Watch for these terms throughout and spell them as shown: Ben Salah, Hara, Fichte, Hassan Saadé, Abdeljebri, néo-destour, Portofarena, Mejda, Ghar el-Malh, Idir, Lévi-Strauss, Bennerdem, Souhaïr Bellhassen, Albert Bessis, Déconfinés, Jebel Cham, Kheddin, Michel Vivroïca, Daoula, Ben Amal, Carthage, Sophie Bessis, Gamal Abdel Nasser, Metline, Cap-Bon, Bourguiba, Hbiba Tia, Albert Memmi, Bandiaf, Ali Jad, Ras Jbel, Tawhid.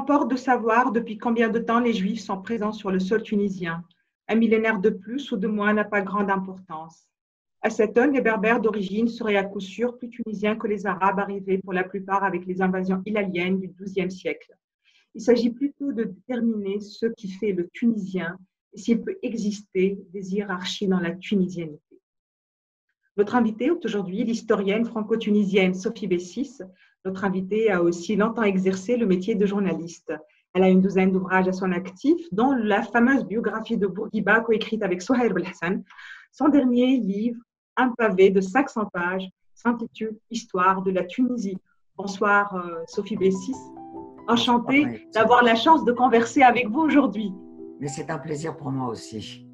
s'emporte de savoir depuis combien de temps les Juifs sont présents sur le sol tunisien. Un millénaire de plus ou de moins n'a pas grande importance. À cette heure, les Berbères d'origine seraient à coup sûr plus tunisiens que les Arabes arrivés pour la plupart avec les invasions ilaliennes du XIIe siècle. Il s'agit plutôt de déterminer ce qui fait le Tunisien et s'il peut exister des hiérarchies dans la tunisianité. Notre invitée est aujourd'hui l'historienne franco-tunisienne Sophie Bessis. Notre invitée a aussi longtemps exercé le métier de journaliste. Elle a une douzaine d'ouvrages à son actif, dont la fameuse biographie de Bourguiba coécrite avec Souhaïr Bellhassen. Son dernier livre, un pavé de 500 pages, s'intitule « Histoire de la Tunisie ». Bonsoir Sophie Bessis. Enchantée d'avoir la chance de converser avec vous aujourd'hui. Mais c'est un plaisir pour moi aussi.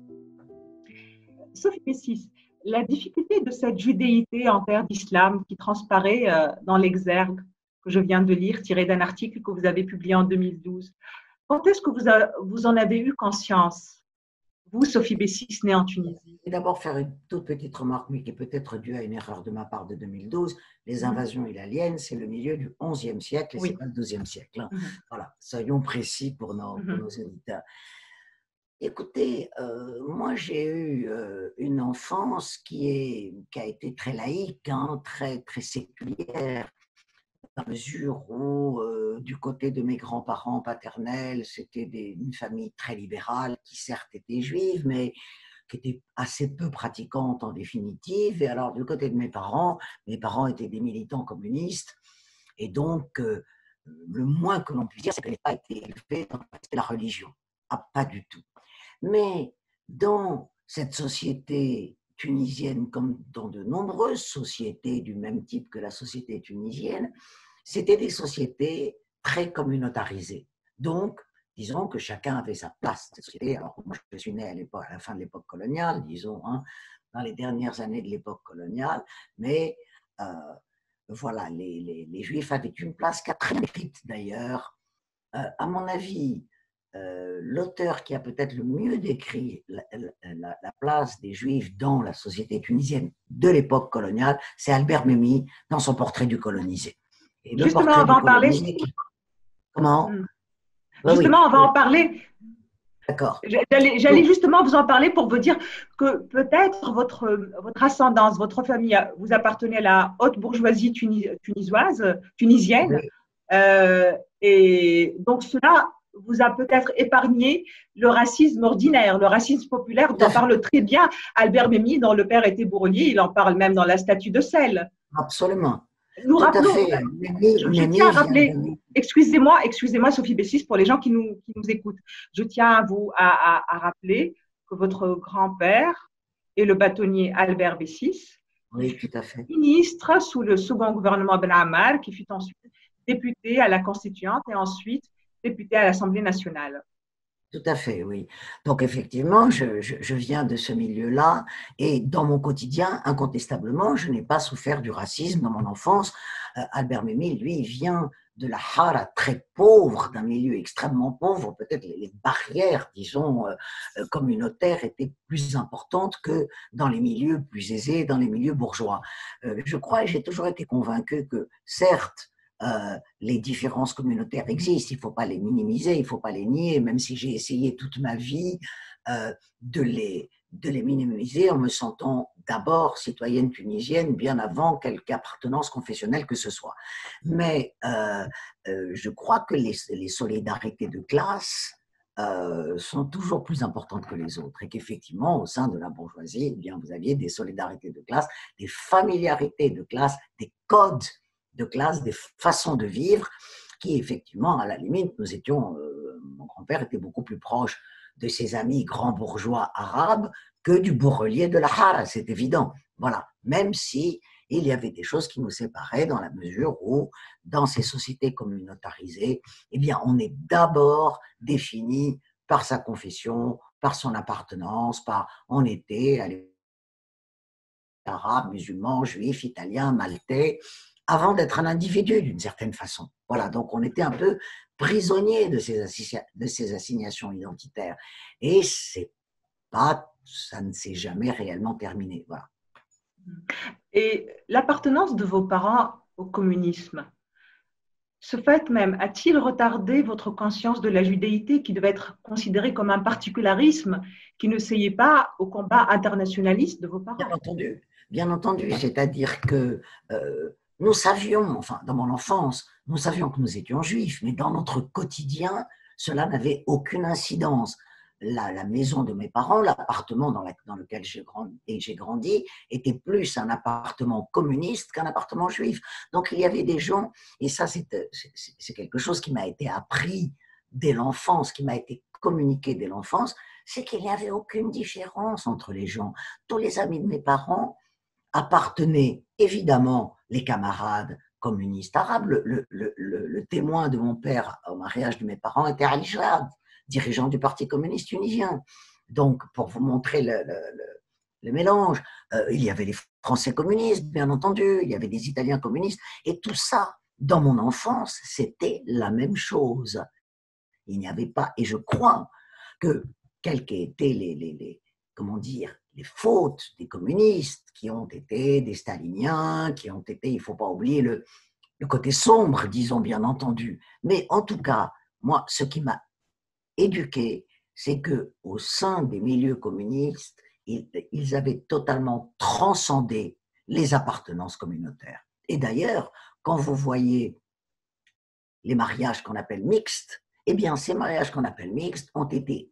Sophie Bessis, la difficulté de cette judéité en terre d'islam qui transparaît dans l'exergue que je viens de lire, tiré d'un article que vous avez publié en 2012. Quand est-ce que vous en avez eu conscience, vous, Sophie Bessis, née en Tunisie? Je vais d'abord faire une toute petite remarque, mais qui est peut-être due à une erreur de ma part de 2012. Les invasions ilaliennes, c'est le milieu du XIe siècle et oui. Ce n'est pas le XIIe siècle. Hein. Voilà, soyons précis pour nos auditeurs. Écoutez, moi j'ai eu une enfance qui a été très laïque, hein, très séculière, à mesure où, du côté de mes grands-parents paternels, c'était une famille très libérale qui certes était juive, mais qui était assez peu pratiquante en définitive. Et alors, du côté de mes parents étaient des militants communistes. Et donc, le moins que l'on puisse dire, c'est qu'elle n'a pas été élevée dans la religion. Ah, pas du tout. Mais dans cette société tunisienne, comme dans de nombreuses sociétés du même type que la société tunisienne, c'était des sociétés très communautarisées. Donc, disons que chacun avait sa place dans cette société. Alors, moi, je suis né à la fin de l'époque coloniale, disons, hein, dans les dernières années de l'époque coloniale, mais voilà, les Juifs avaient une place qui a très mérite d'ailleurs. À mon avis, l'auteur qui a peut-être le mieux décrit la place des Juifs dans la société tunisienne de l'époque coloniale, c'est Albert Memmi dans son portrait du colonisé. Et justement, on va en parler. Comment ? Justement, on va en parler. D'accord. J'allais justement vous en parler pour vous dire que peut-être votre ascendance, votre famille, vous appartenez à la haute bourgeoisie tunisienne. Oui. Et donc cela vous a peut-être épargné le racisme ordinaire, le racisme populaire dont parle très bien Albert Memmi dans Le Père était bourrelier, il en parle même dans La statue de sel. Absolument. Nous rappelons, excusez-moi Sophie Bessis pour les gens qui nous écoutent, je tiens à vous à rappeler que votre grand-père est le bâtonnier Albert Bessis, oui, tout à fait. Ministre sous le second gouvernement Ben Amal, qui fut ensuite député à la Constituante et ensuite député à l'Assemblée nationale. Tout à fait, oui. Donc effectivement, je viens de ce milieu-là et dans mon quotidien, incontestablement, je n'ai pas souffert du racisme dans mon enfance. Albert Memmi, lui, vient de la Hara très pauvre, d'un milieu extrêmement pauvre. Peut-être les barrières, disons, communautaires étaient plus importantes que dans les milieux plus aisés, dans les milieux bourgeois. Je crois et j'ai toujours été convaincue que, certes, les différences communautaires existent, il ne faut pas les minimiser, il ne faut pas les nier, même si j'ai essayé toute ma vie de les minimiser en me sentant d'abord citoyenne tunisienne bien avant quelque appartenance confessionnelle que ce soit. Mais je crois que les solidarités de classe sont toujours plus importantes que les autres et qu'effectivement, au sein de la bourgeoisie, eh bien, vous aviez des solidarités de classe, des familiarités de classe, des codes de classe, des façons de vivre qui, effectivement, à la limite, nous étions, mon grand-père était beaucoup plus proche de ses amis grands bourgeois arabes que du bourrelier de la Hara, c'est évident. Voilà, même si il y avait des choses qui nous séparaient dans la mesure où, dans ces sociétés communautarisées, eh bien, on est d'abord défini par sa confession, par son appartenance, par on était arabe, musulman, juif, italien, maltais, avant d'être un individu d'une certaine façon. Voilà, donc on était un peu prisonnier de ces assignations identitaires. Et ça ne s'est jamais réellement terminé. Voilà. Et l'appartenance de vos parents au communisme, Ce fait même a-t-il retardé votre conscience de la judéité qui devait être considérée comme un particularisme qui ne s'ayait pas au combat internationaliste de vos parents? Bien entendu, c'est-à-dire que nous savions, enfin dans mon enfance, nous savions que nous étions juifs, mais dans notre quotidien, cela n'avait aucune incidence. La maison de mes parents, l'appartement dans lequel j'ai grandi, était plus un appartement communiste qu'un appartement juif. Donc il y avait des gens, et ça c'est quelque chose qui m'a été appris dès l'enfance, qui m'a été communiqué dès l'enfance, c'est qu'il n'y avait aucune différence entre les gens. Tous les amis de mes parents appartenaient, évidemment, les camarades communistes arabes. Le témoin de mon père au mariage de mes parents était Ali Jad, dirigeant du Parti communiste tunisien. Donc, pour vous montrer le mélange, il y avait les Français communistes, bien entendu, il y avait des Italiens communistes, et tout ça, dans mon enfance, c'était la même chose. Il n'y avait pas, et je crois que, quelles qu'étaient les fautes des communistes, qui ont été des staliniens, qui ont été, il ne faut pas oublier le côté sombre, disons, bien entendu. Mais en tout cas, moi, ce qui m'a éduqué, c'est qu'au sein des milieux communistes, ils avaient totalement transcendé les appartenances communautaires. Et d'ailleurs, quand vous voyez les mariages qu'on appelle mixtes, eh bien, ces mariages qu'on appelle mixtes ont été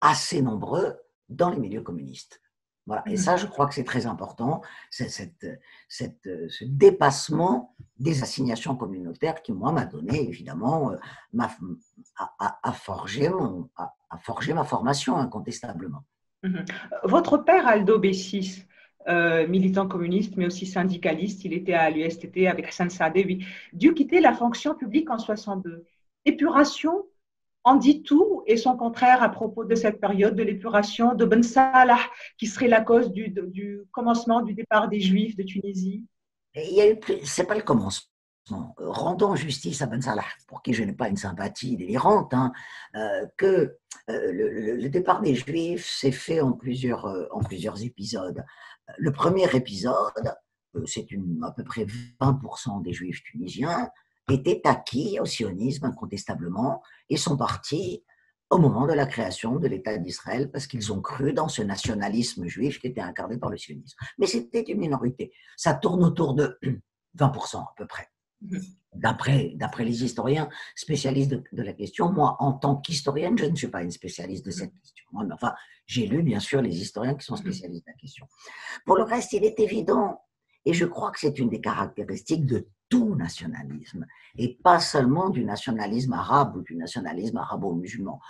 assez nombreux dans les milieux communistes. Voilà. Et ça, je crois que c'est très important, c'est ce dépassement des assignations communautaires qui, moi, m'a donné, évidemment, a forgé ma formation, incontestablement. Votre père, Albert Bessis, militant communiste, mais aussi syndicaliste, il était à l'USTT avec Hassan Saadé, lui, dut quitter la fonction publique en 1962. Épuration en dit tout et son contraire à propos de cette période de l'épuration de Ben Salah, qui serait la cause du commencement du départ des Juifs de Tunisie. Ce n'est pas le commencement. Rendons justice à Ben Salah, pour qui je n'ai pas une sympathie délirante, hein, que le départ des Juifs s'est fait en plusieurs épisodes. Le premier épisode, c'est à peu près 20% des Juifs tunisiens, étaient acquis au sionisme incontestablement et sont partis au moment de la création de l'État d'Israël parce qu'ils ont cru dans ce nationalisme juif qui était incarné par le sionisme. Mais c'était une minorité. Ça tourne autour de 20% à peu près, d'après les historiens spécialistes de la question. Moi, en tant qu'historienne, je ne suis pas une spécialiste de cette question. Moi, enfin, j'ai lu bien sûr les historiens qui sont spécialistes de la question. Pour le reste, il est évident, et je crois que c'est une des caractéristiques de tout nationalisme, et pas seulement du nationalisme arabe ou du nationalisme arabo-musulman.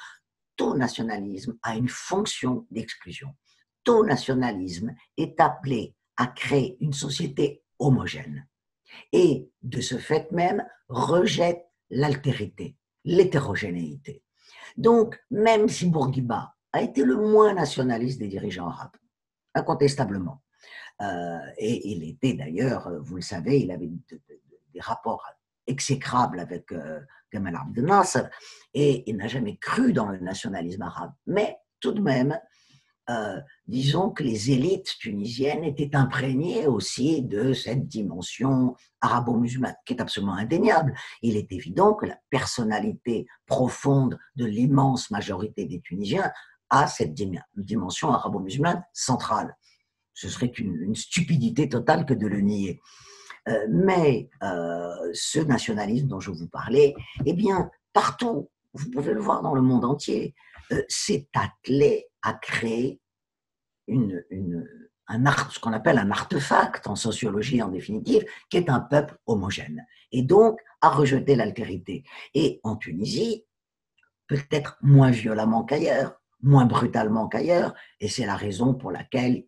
Tout nationalisme a une fonction d'exclusion. Tout nationalisme est appelé à créer une société homogène et, de ce fait même, rejette l'altérité, l'hétérogénéité. Donc, même si Bourguiba a été le moins nationaliste des dirigeants arabes, incontestablement, et il était d'ailleurs, vous le savez, il avait des rapports exécrables avec Gamal Abdel Nasser, et il n'a jamais cru dans le nationalisme arabe. Mais tout de même, disons que les élites tunisiennes étaient imprégnées aussi de cette dimension arabo-musulmane, qui est absolument indéniable. Il est évident que la personnalité profonde de l'immense majorité des Tunisiens a cette dimension arabo-musulmane centrale. Ce serait une stupidité totale que de le nier. Mais ce nationalisme dont je vous parlais, eh bien, partout, vous pouvez le voir dans le monde entier, s'est attelé à créer ce qu'on appelle un artefact en sociologie en définitive, qui est un peuple homogène, et donc à rejeter l'altérité. Et en Tunisie, peut-être moins violemment qu'ailleurs, moins brutalement qu'ailleurs, et c'est la raison pour laquelle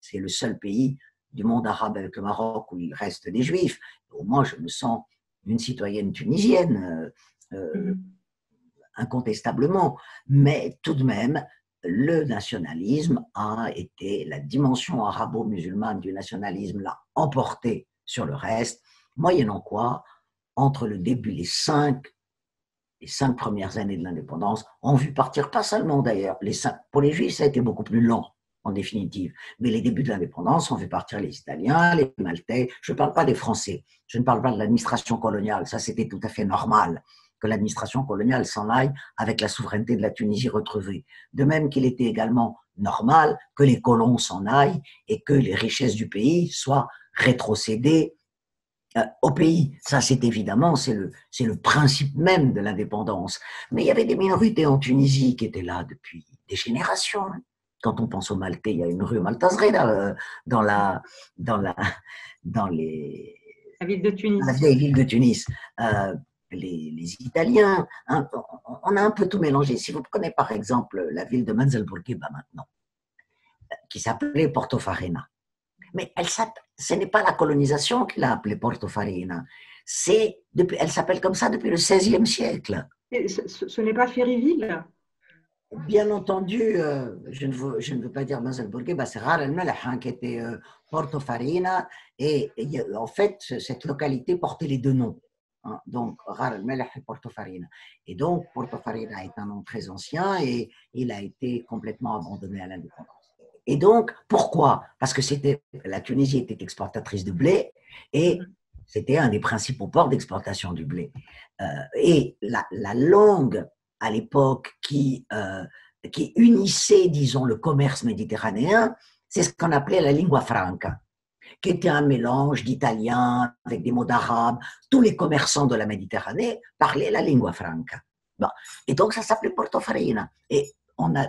c'est le seul pays du monde arabe avec le Maroc où il reste des Juifs. Au moins, je me sens une citoyenne tunisienne, incontestablement, mais tout de même, le nationalisme a été, la dimension arabo-musulmane du nationalisme l'a emporté sur le reste, moyennant quoi, entre le début, les cinq premières années de l'indépendance, ont vu partir, pas seulement d'ailleurs, pour les Juifs, ça a été beaucoup plus lent, en définitive. Mais les débuts de l'indépendance ont fait partir les Italiens, les Maltais. Je ne parle pas des Français, je ne parle pas de l'administration coloniale. Ça, c'était tout à fait normal que l'administration coloniale s'en aille avec la souveraineté de la Tunisie retrouvée. De même qu'il était également normal que les colons s'en aillent et que les richesses du pays soient rétrocédées au pays. Ça, c'est évidemment, c'est le principe même de l'indépendance. Mais il y avait des minorités en Tunisie qui étaient là depuis des générations. Quand on pense aux Maltais, il y a une rue Maltazreda dans la ville de Tunis. La vieille ville de Tunis. Les Italiens, hein, on a un peu tout mélangé. Si vous prenez par exemple la ville de Manzel Bourguiba maintenant, qui s'appelait Portofarena, mais ce n'est pas la colonisation qui l'a appelée Portofarena, elle s'appelle comme ça depuis le XVIe siècle. Et ce n'est pas Ferryville? Bien entendu, je ne veux pas dire Manzel Bourguiba, c'est Rar el-Malh qui était Portofarena, et en fait, cette localité portait les deux noms. Donc, Ghar el-Malh et Portofarena. Et donc, Portofarena est un nom très ancien et il a été complètement abandonné à l'indépendance. Et donc, pourquoi? Parce que la Tunisie était exportatrice de blé et c'était un des principaux ports d'exportation du blé. Et la langue à l'époque qui unissait, disons, le commerce méditerranéen, c'est ce qu'on appelait la lingua franca, qui était un mélange d'italien avec des mots d'arabe. Tous les commerçants de la Méditerranée parlaient la lingua franca. Bon. Et donc, ça s'appelait Portofarena. Et on a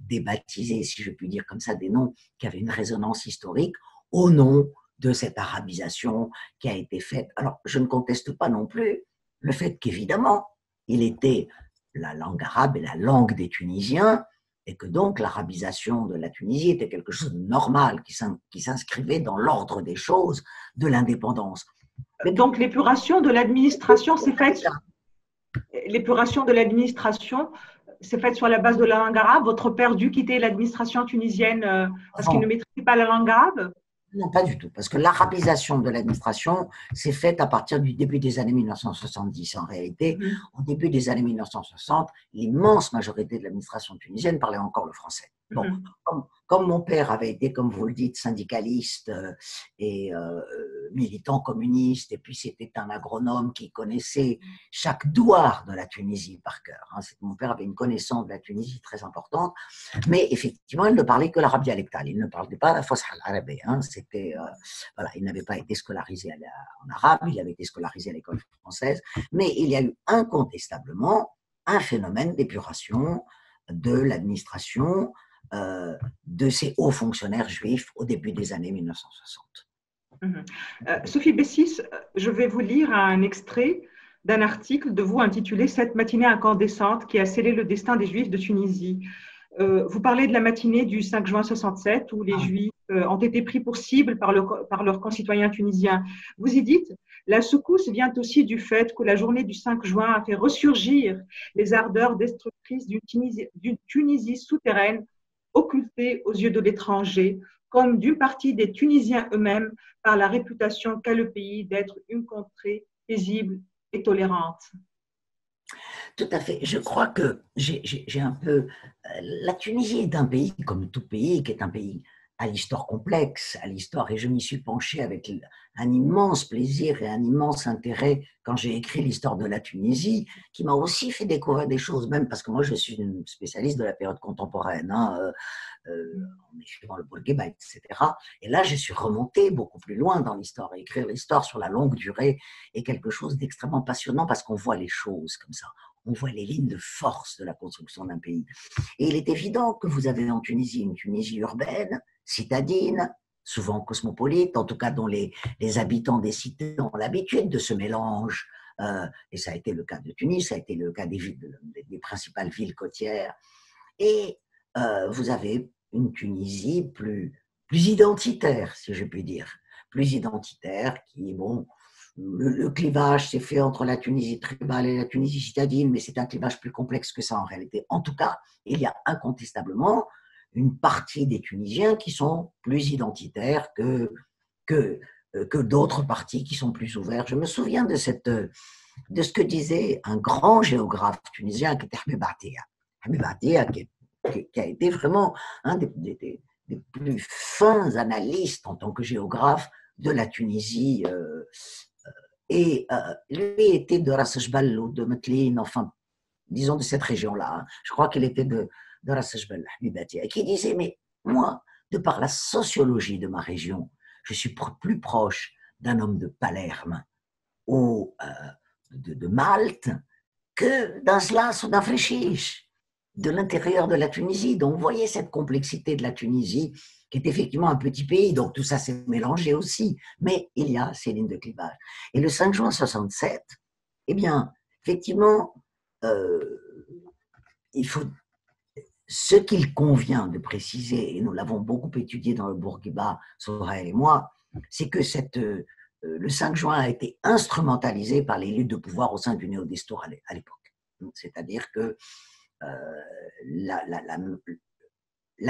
débaptisé, si je puis dire comme ça, des noms qui avaient une résonance historique au nom de cette arabisation qui a été faite. Alors, je ne conteste pas non plus le fait qu'évidemment, il était la langue arabe et la langue des Tunisiens, et que donc l'arabisation de la Tunisie était quelque chose de normal, qui s'inscrivait dans l'ordre des choses de l'indépendance. Donc l'épuration de l'administration s'est faite sur la base de la langue arabe. Votre père dut quitter l'administration tunisienne parce qu'il ne maîtrisait pas la langue arabe? Non, pas du tout, parce que l'arabisation de l'administration s'est faite à partir du début des années 1970. En réalité, au début des années 1960, l'immense majorité de l'administration tunisienne parlait encore le français. Bon, comme mon père avait été, comme vous le dites, syndicaliste et militant communiste, et puis c'était un agronome qui connaissait chaque douar de la Tunisie par cœur. Hein. Mon père avait une connaissance de la Tunisie très importante, mais effectivement, il ne parlait que l'arabe dialectal. Il ne parlait pas la fosha al-arabe. Hein. Voilà, il n'avait pas été scolarisé en arabe, il avait été scolarisé à l'école française, mais il y a eu incontestablement un phénomène d'épuration de l'administration de ces hauts fonctionnaires juifs au début des années 1960. Sophie Bessis, je vais vous lire un extrait d'un article de vous intitulé « Cette matinée incandescente qui a scellé le destin des Juifs de Tunisie ». Vous parlez de la matinée du 5 juin 67 où les Juifs ont été pris pour cible par leurs concitoyens tunisiens. Vous y dites « La secousse vient aussi du fait que la journée du 5 juin a fait ressurgir les ardeurs destructrices d'une Tunisie souterraine occultée aux yeux de l'étranger, comme d'une partie des Tunisiens eux-mêmes par la réputation qu'a le pays d'être une contrée paisible et tolérante. » Tout à fait. Je crois que j'ai un peu… La Tunisie est un pays, comme tout pays, qui est un pays à l'histoire complexe, à l'histoire, et je m'y suis penché avec un immense plaisir et un immense intérêt quand j'ai écrit l'histoire de la Tunisie, qui m'a aussi fait découvrir des choses, même parce que moi je suis une spécialiste de la période contemporaine, hein, en écrivant le Bourguiba, etc. Et là je suis remonté beaucoup plus loin dans l'histoire, et écrire l'histoire sur la longue durée est quelque chose d'extrêmement passionnant parce qu'on voit les choses comme ça. On voit les lignes de force de la construction d'un pays. Et il est évident que vous avez en Tunisie une Tunisie urbaine, citadine, souvent cosmopolite, en tout cas dont les habitants des cités ont l'habitude de ce mélange. Et ça a été le cas de Tunis, ça a été le cas des principales villes côtières. Et vous avez une Tunisie plus identitaire, si je puis dire. Plus identitaire qui, bon… Le clivage s'est fait entre la Tunisie tribale et la Tunisie citadine, mais c'est un clivage plus complexe que ça en réalité. En tout cas, il y a incontestablement une partie des Tunisiens qui sont plus identitaires que d'autres parties qui sont plus ouvertes. Je me souviens de ce que disait un grand géographe tunisien qui était Hbiba Tia, qui a été vraiment un des des plus fins analystes en tant que géographe de la Tunisie. Lui était de Ras Jbel ou de Metline, enfin, disons de cette région-là. Hein. Je crois qu'il était de Ras Jbel, Hbiba Tia, qui disait, mais moi, de par la sociologie de ma région, je suis plus proche d'un homme de Palerme ou de Malte que d'un Slas ou d'un Fréchiche, de l'intérieur de la Tunisie. Donc, vous voyez cette complexité de la Tunisie, qui est effectivement un petit pays, donc tout ça s'est mélangé aussi, mais il y a ces lignes de clivage. Et le 5 juin 67, eh bien, effectivement, ce qu'il convient de préciser, et nous l'avons beaucoup étudié dans le Bourguiba, Souhaïr et moi, c'est que le 5 juin a été instrumentalisé par les luttes de pouvoir au sein du néo-destour à l'époque. C'est-à-dire que la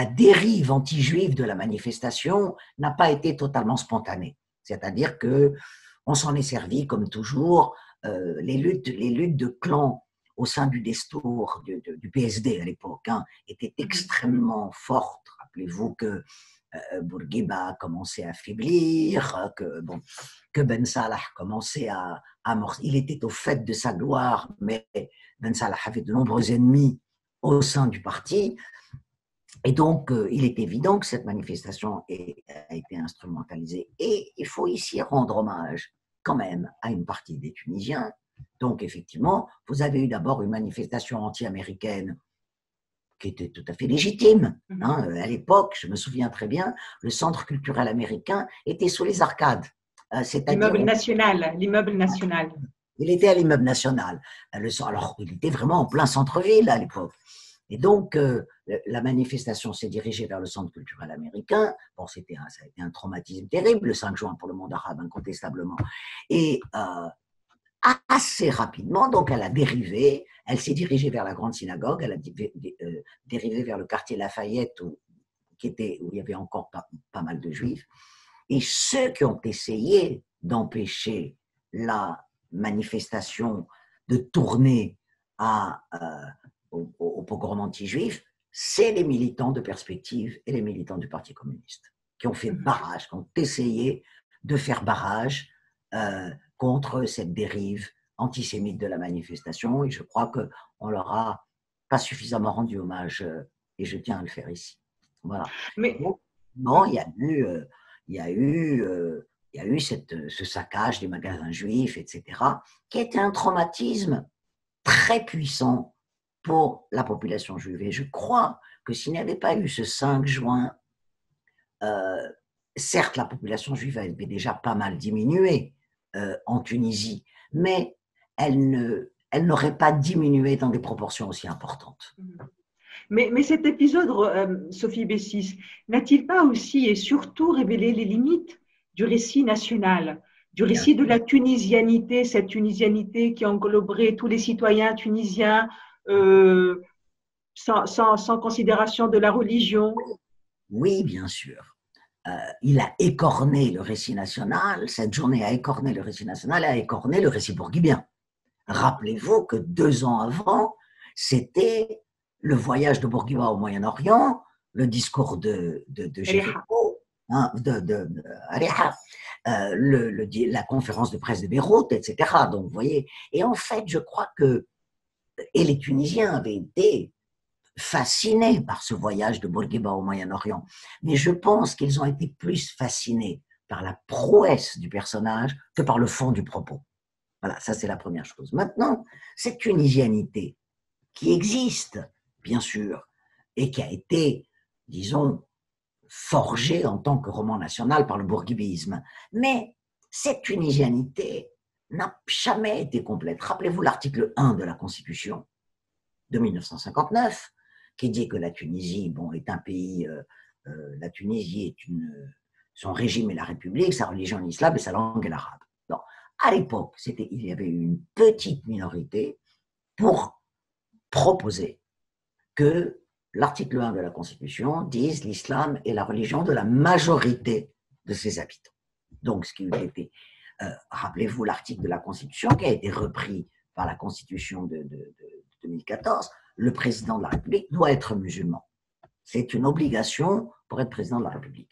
dérive anti-juive de la manifestation n'a pas été totalement spontanée. C'est-à-dire qu'on s'en est servi, comme toujours, les luttes de clans au sein du destour, du PSD à l'époque, hein, étaient extrêmement fortes. Rappelez-vous que Bourguiba commençait à faiblir, que Ben Salah commençait à amorcer. Il était au fait de sa gloire, mais Ben Salah avait de nombreux ennemis au sein du parti. Et donc, il est évident que cette manifestation a été instrumentalisée. Et il faut ici rendre hommage quand même à une partie des Tunisiens. Donc, effectivement, vous avez eu d'abord une manifestation anti-américaine qui était tout à fait légitime. Hein. À l'époque, je me souviens très bien, le centre culturel américain était sous les arcades. L'immeuble national. Il était à l'immeuble national. Alors, il était vraiment en plein centre-ville à l'époque. Et donc, la manifestation s'est dirigée vers le centre culturel américain. Bon, ça a été un traumatisme terrible, le 5 juin, pour le monde arabe, incontestablement. Et assez rapidement, donc elle a dérivé, elle s'est dirigée vers la grande synagogue, elle a dérivé vers le quartier Lafayette où il y avait encore pas mal de juifs. Et ceux qui ont essayé d'empêcher la manifestation de tourner au pogrom anti-juif, c'est les militants de Perspective et les militants du Parti communiste qui ont fait barrage, qui ont essayé de faire barrage contre cette dérive antisémite de la manifestation, et je crois qu'on ne leur a pas suffisamment rendu hommage, et je tiens à le faire ici. Voilà. Mais non, il y a eu ce saccage des magasins juifs, etc., qui était un traumatisme très puissant pour la population juive. Et je crois que s'il n'y avait pas eu ce 5 juin, certes, la population juive avait déjà pas mal diminué en Tunisie, mais elle n'aurait pas diminué dans des proportions aussi importantes. Mais cet épisode, Sophie Bessis, n'a-t-il pas aussi et surtout révélé les limites du récit national, du récit de la tunisianité, cette tunisianité qui engloberait tous les citoyens tunisiens sans considération de la religion? Oui, bien sûr. Il a écorné le récit national, cette journée a écorné le récit national, a écorné le récit bourguibien. Rappelez-vous que 2 ans avant, c'était le voyage de Bourguiba au Moyen-Orient, le discours de Ariha, la conférence de presse de Beyrouth, etc. Donc, vous voyez. Et en fait, je crois que les Tunisiens avaient été fascinés par ce voyage de Bourguiba au Moyen-Orient. Mais je pense qu'ils ont été plus fascinés par la prouesse du personnage que par le fond du propos. Voilà, ça c'est la première chose. Maintenant, cette tunisianité qui existe, bien sûr, et qui a été, disons, forgée en tant que roman national par le bourguibisme, mais cette tunisianité n'a jamais été complète. Rappelez-vous l'article 1 de la Constitution de 1959, qui dit que la Tunisie, bon, est un pays, la Tunisie est son régime est la République, sa religion est l'islam et sa langue est l'arabe. Donc, à l'époque, il y avait une petite minorité pour proposer que l'article 1 de la Constitution dise l'islam est la religion de la majorité de ses habitants. Donc, ce qui a été, rappelez-vous l'article de la Constitution qui a été repris par la Constitution de 2014, le président de la République doit être musulman. C'est une obligation pour être président de la République.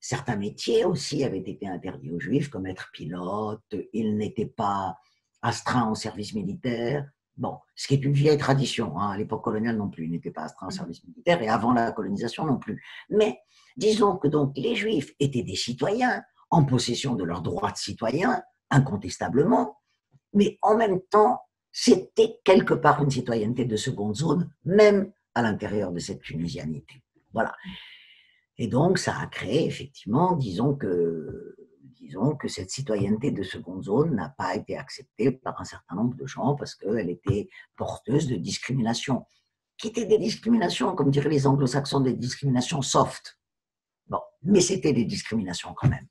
Certains métiers aussi avaient été interdits aux Juifs, comme être pilote, ils n'étaient pas astreints au service militaire. Bon, ce qui est une vieille tradition, hein, à l'époque coloniale non plus, ils n'étaient pas astreints au service militaire et avant la colonisation non plus. Mais disons que donc les Juifs étaient des citoyens, en possession de leurs droits de citoyens, incontestablement, mais en même temps, c'était quelque part une citoyenneté de seconde zone, même à l'intérieur de cette tunisianité. Voilà. Et donc, ça a créé, effectivement, disons que cette citoyenneté de seconde zone n'a pas été acceptée par un certain nombre de gens parce qu'elle était porteuse de discriminations, qui étaient des discriminations, comme diraient les anglo-saxons, des discriminations soft. Bon, mais c'était des discriminations quand même.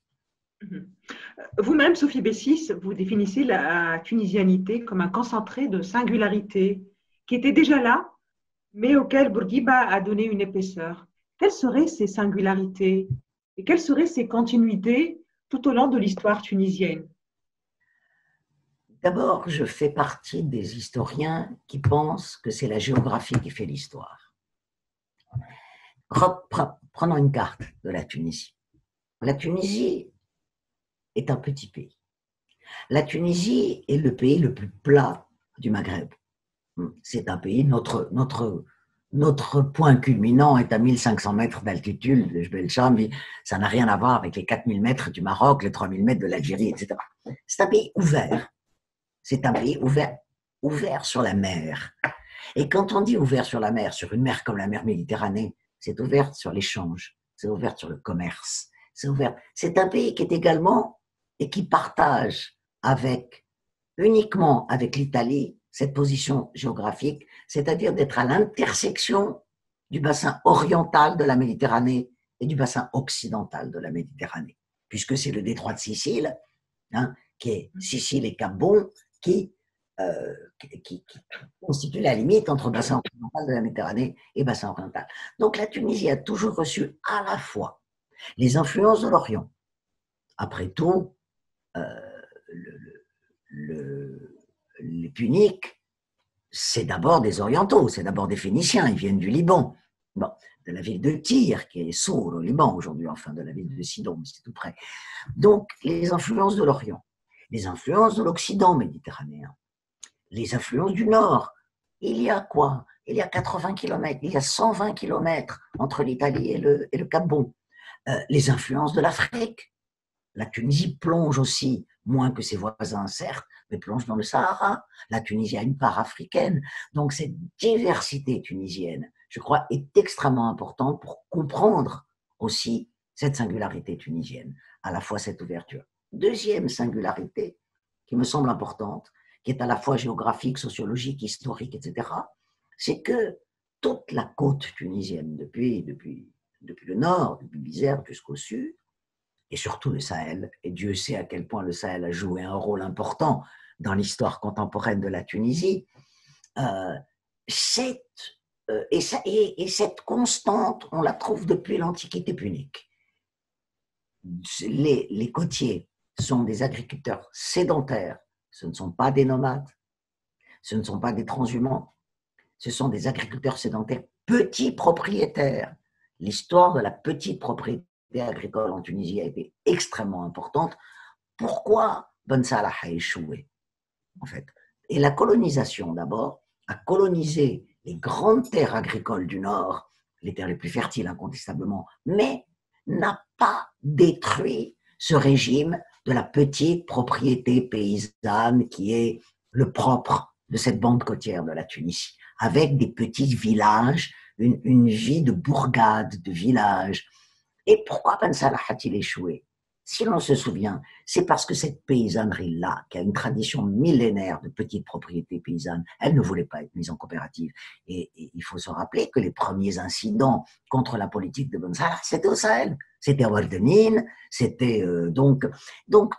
Vous-même, Sophie Bessis, vous définissez la tunisianité comme un concentré de singularités qui était déjà là, mais auquel Bourguiba a donné une épaisseur. Quelles seraient ces singularités et quelles seraient ces continuités tout au long de l'histoire tunisienne? D'abord, je fais partie des historiens qui pensent que c'est la géographie qui fait l'histoire. Prenons une carte de la Tunisie. La Tunisie est un petit pays. La Tunisie est le pays le plus plat du Maghreb. C'est un pays, notre point culminant est à 1500 mètres d'altitude, le Jebel Cham, mais ça n'a rien à voir avec les 4000 mètres du Maroc, les 3000 mètres de l'Algérie, etc. C'est un pays ouvert. C'est un pays ouvert sur la mer. Et quand on dit ouvert sur la mer, sur une mer comme la mer Méditerranée, c'est ouvert sur l'échange, c'est ouvert sur le commerce, c'est ouvert. C'est un pays qui est également, et qui partage uniquement avec l'Italie, cette position géographique, c'est-à-dire d'être à l'intersection du bassin oriental de la Méditerranée et du bassin occidental de la Méditerranée, puisque c'est le détroit de Sicile, hein, qui est Sicile et Cap-Bon, qui constitue la limite entre bassin occidental de la Méditerranée et bassin oriental. Donc la Tunisie a toujours reçu à la fois les influences de l'Orient. Après tout, les Puniques, c'est d'abord des Orientaux, c'est d'abord des Phéniciens, ils viennent du Liban, bon, de la ville de Tyr, qui est Sour au Liban aujourd'hui, enfin de la ville de Sidon, mais c'est tout près. Donc, les influences de l'Orient, les influences de l'Occident méditerranéen, les influences du Nord, il y a quoi? Il y a 80 km, il y a 120 km entre l'Italie et le Cap-Bon. Les influences de l'Afrique, la Tunisie plonge aussi, moins que ses voisins, certes, mais plonge dans le Sahara. La Tunisie a une part africaine. Donc, cette diversité tunisienne, je crois, est extrêmement importante pour comprendre aussi cette singularité tunisienne, à la fois cette ouverture. Deuxième singularité, qui me semble importante, qui est à la fois géographique, sociologique, historique, etc., c'est que toute la côte tunisienne, depuis le nord, depuis l'Isère jusqu'au sud, et surtout le Sahel, et Dieu sait à quel point le Sahel a joué un rôle important dans l'histoire contemporaine de la Tunisie, cette constante, on la trouve depuis l'Antiquité punique. Les côtiers sont des agriculteurs sédentaires, ce ne sont pas des nomades, ce ne sont pas des transhumants, ce sont des agriculteurs sédentaires, petits propriétaires. L'histoire de la petite propriété agricole en Tunisie a été extrêmement importante. Pourquoi Ben Salah a échoué, en fait? Et la colonisation, d'abord, a colonisé les grandes terres agricoles du Nord, les terres les plus fertiles incontestablement, mais n'a pas détruit ce régime de la petite propriété paysanne qui est le propre de cette bande côtière de la Tunisie, avec des petits villages, une vie de bourgade, de village. Et pourquoi Ben Salah a-t-il échoué? Si l'on se souvient, c'est parce que cette paysannerie-là, qui a une tradition millénaire de petites propriétés paysannes, elle ne voulait pas être mise en coopérative. Et il faut se rappeler que les premiers incidents contre la politique de Ben Salah, c'était au Sahel, c'était à Ouardenine, c'était donc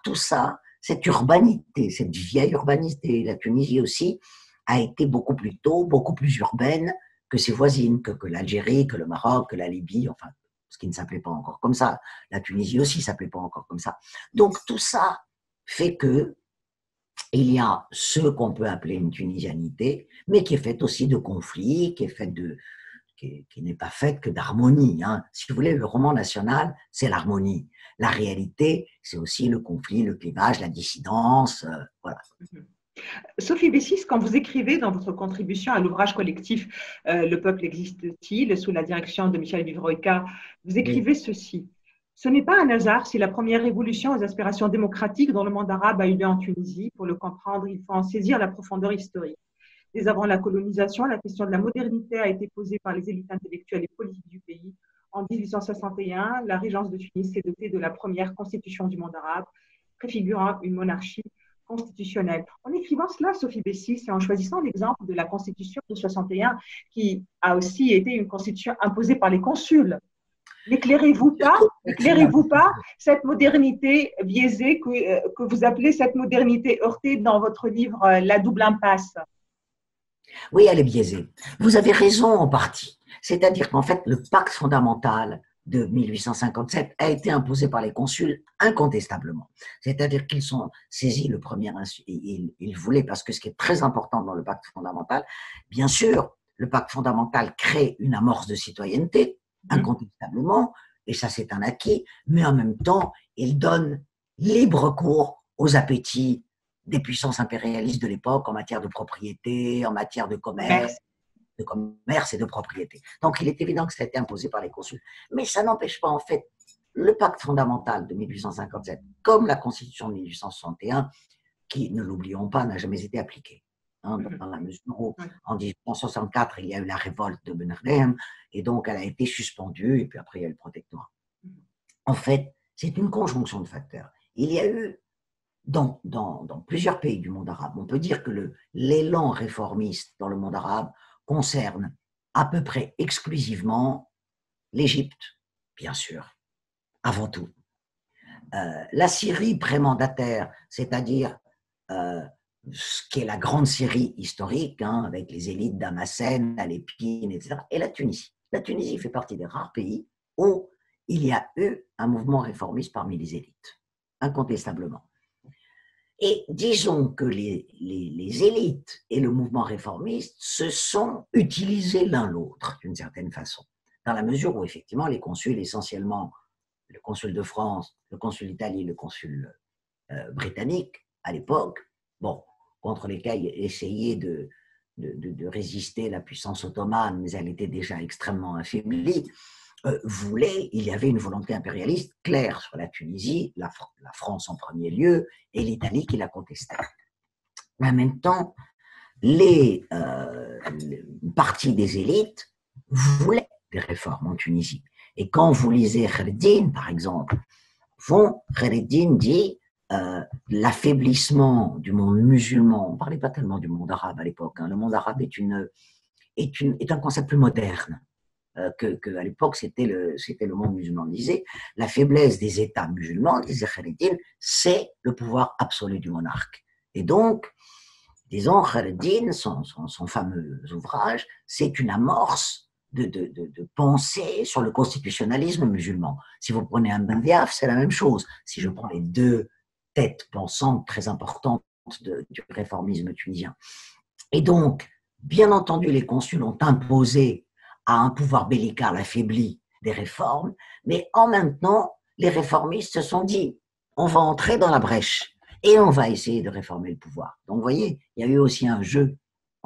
tout ça, cette urbanité, cette vieille urbanité, la Tunisie aussi, a été beaucoup plus tôt, beaucoup plus urbaine que ses voisines, que l'Algérie, que le Maroc, que la Libye, enfin, ce qui ne s'appelait pas encore comme ça. La Tunisie aussi ne s'appelait pas encore comme ça. Donc, tout ça fait que il y a ce qu'on peut appeler une tunisianité, mais qui est faite aussi de conflits, qui est faite de, qui n'est pas faite que d'harmonie. Hein. Si vous voulez, le roman national, c'est l'harmonie. La réalité, c'est aussi le conflit, le clivage, la dissidence, voilà. Sophie Bessis, quand vous écrivez dans votre contribution à l'ouvrage collectif « Le peuple existe-t-il » sous la direction de Michel Vivroïca, vous écrivez ceci. Ce n'est pas un hasard si la première révolution aux aspirations démocratiques dans le monde arabe a eu lieu en Tunisie. Pour le comprendre, il faut en saisir la profondeur historique. Dès avant la colonisation, la question de la modernité a été posée par les élites intellectuelles et politiques du pays. En 1861, la régence de Tunis s'est dotée de la première constitution du monde arabe, préfigurant une monarchie constitutionnelle. En écrivant cela, Sophie Bessis, et en choisissant l'exemple de la constitution de 61, qui a aussi été une constitution imposée par les consuls, n'éclairez-vous pas cette modernité biaisée que vous appelez cette modernité heurtée dans votre livre « La double impasse ». Oui, elle est biaisée. Vous avez raison en partie. C'est-à-dire qu'en fait, le pacte fondamental de 1857 a été imposé par les consuls incontestablement. C'est-à-dire qu'ils sont saisis le premier... Ils voulaient, parce que ce qui est très important dans le pacte fondamental, bien sûr, le pacte fondamental crée une amorce de citoyenneté, incontestablement, et ça c'est un acquis, mais en même temps, il donne libre cours aux appétits des puissances impérialistes de l'époque en matière de propriété, en matière de commerce et de propriété. Donc il est évident que ça a été imposé par les consuls. Mais ça n'empêche pas en fait le pacte fondamental de 1857, comme la constitution de 1861, qui, ne l'oublions pas, n'a jamais été appliquée. Hein, dans la mesure où, en 1864, il y a eu la révolte de Bennerdem, et donc elle a été suspendue, et puis après il y a eu le protectorat. En fait, c'est une conjonction de facteurs. Il y a eu, dans plusieurs pays du monde arabe, on peut dire que l'élan réformiste dans le monde arabe concerne à peu près exclusivement l'Égypte, bien sûr, avant tout. La Syrie prémandataire, c'est-à-dire... ce qui est la grande Syrie historique, hein, avec les élites d'Amassène, Alépine, etc., et la Tunisie. La Tunisie fait partie des rares pays où il y a eu un mouvement réformiste parmi les élites, incontestablement. Et disons que les élites et le mouvement réformiste se sont utilisés l'un l'autre, d'une certaine façon, dans la mesure où, effectivement, les consuls, essentiellement le consul de France, le consul d'Italie, le consul britannique, à l'époque, bon, contre lesquels essayait de résister la puissance ottomane, mais elle était déjà extrêmement affaiblie, il y avait une volonté impérialiste claire sur la Tunisie, la France en premier lieu, et l'Italie qui la contestait. En même temps, une partie des élites voulaient des réformes en Tunisie. Et quand vous lisez Kheddin, par exemple, Kheddin dit... l'affaiblissement du monde musulman, on ne parlait pas tellement du monde arabe à l'époque, hein. Le monde arabe est un concept plus moderne qu'à l'époque c'était le monde musulman. Disait la faiblesse des États musulmans, disait Kheddin, c'est le pouvoir absolu du monarque. Et donc, disons, Kheddin, son fameux ouvrage, c'est une amorce de pensée sur le constitutionnalisme musulman. Si vous prenez un Bandiaf, c'est la même chose. Si je prends les deux tête pensante très importante du réformisme tunisien. Et donc, bien entendu, les consuls ont imposé à un pouvoir bellical affaibli des réformes, mais en même temps, les réformistes se sont dit « on va entrer dans la brèche et on va essayer de réformer le pouvoir ». Donc, vous voyez, il y a eu aussi un jeu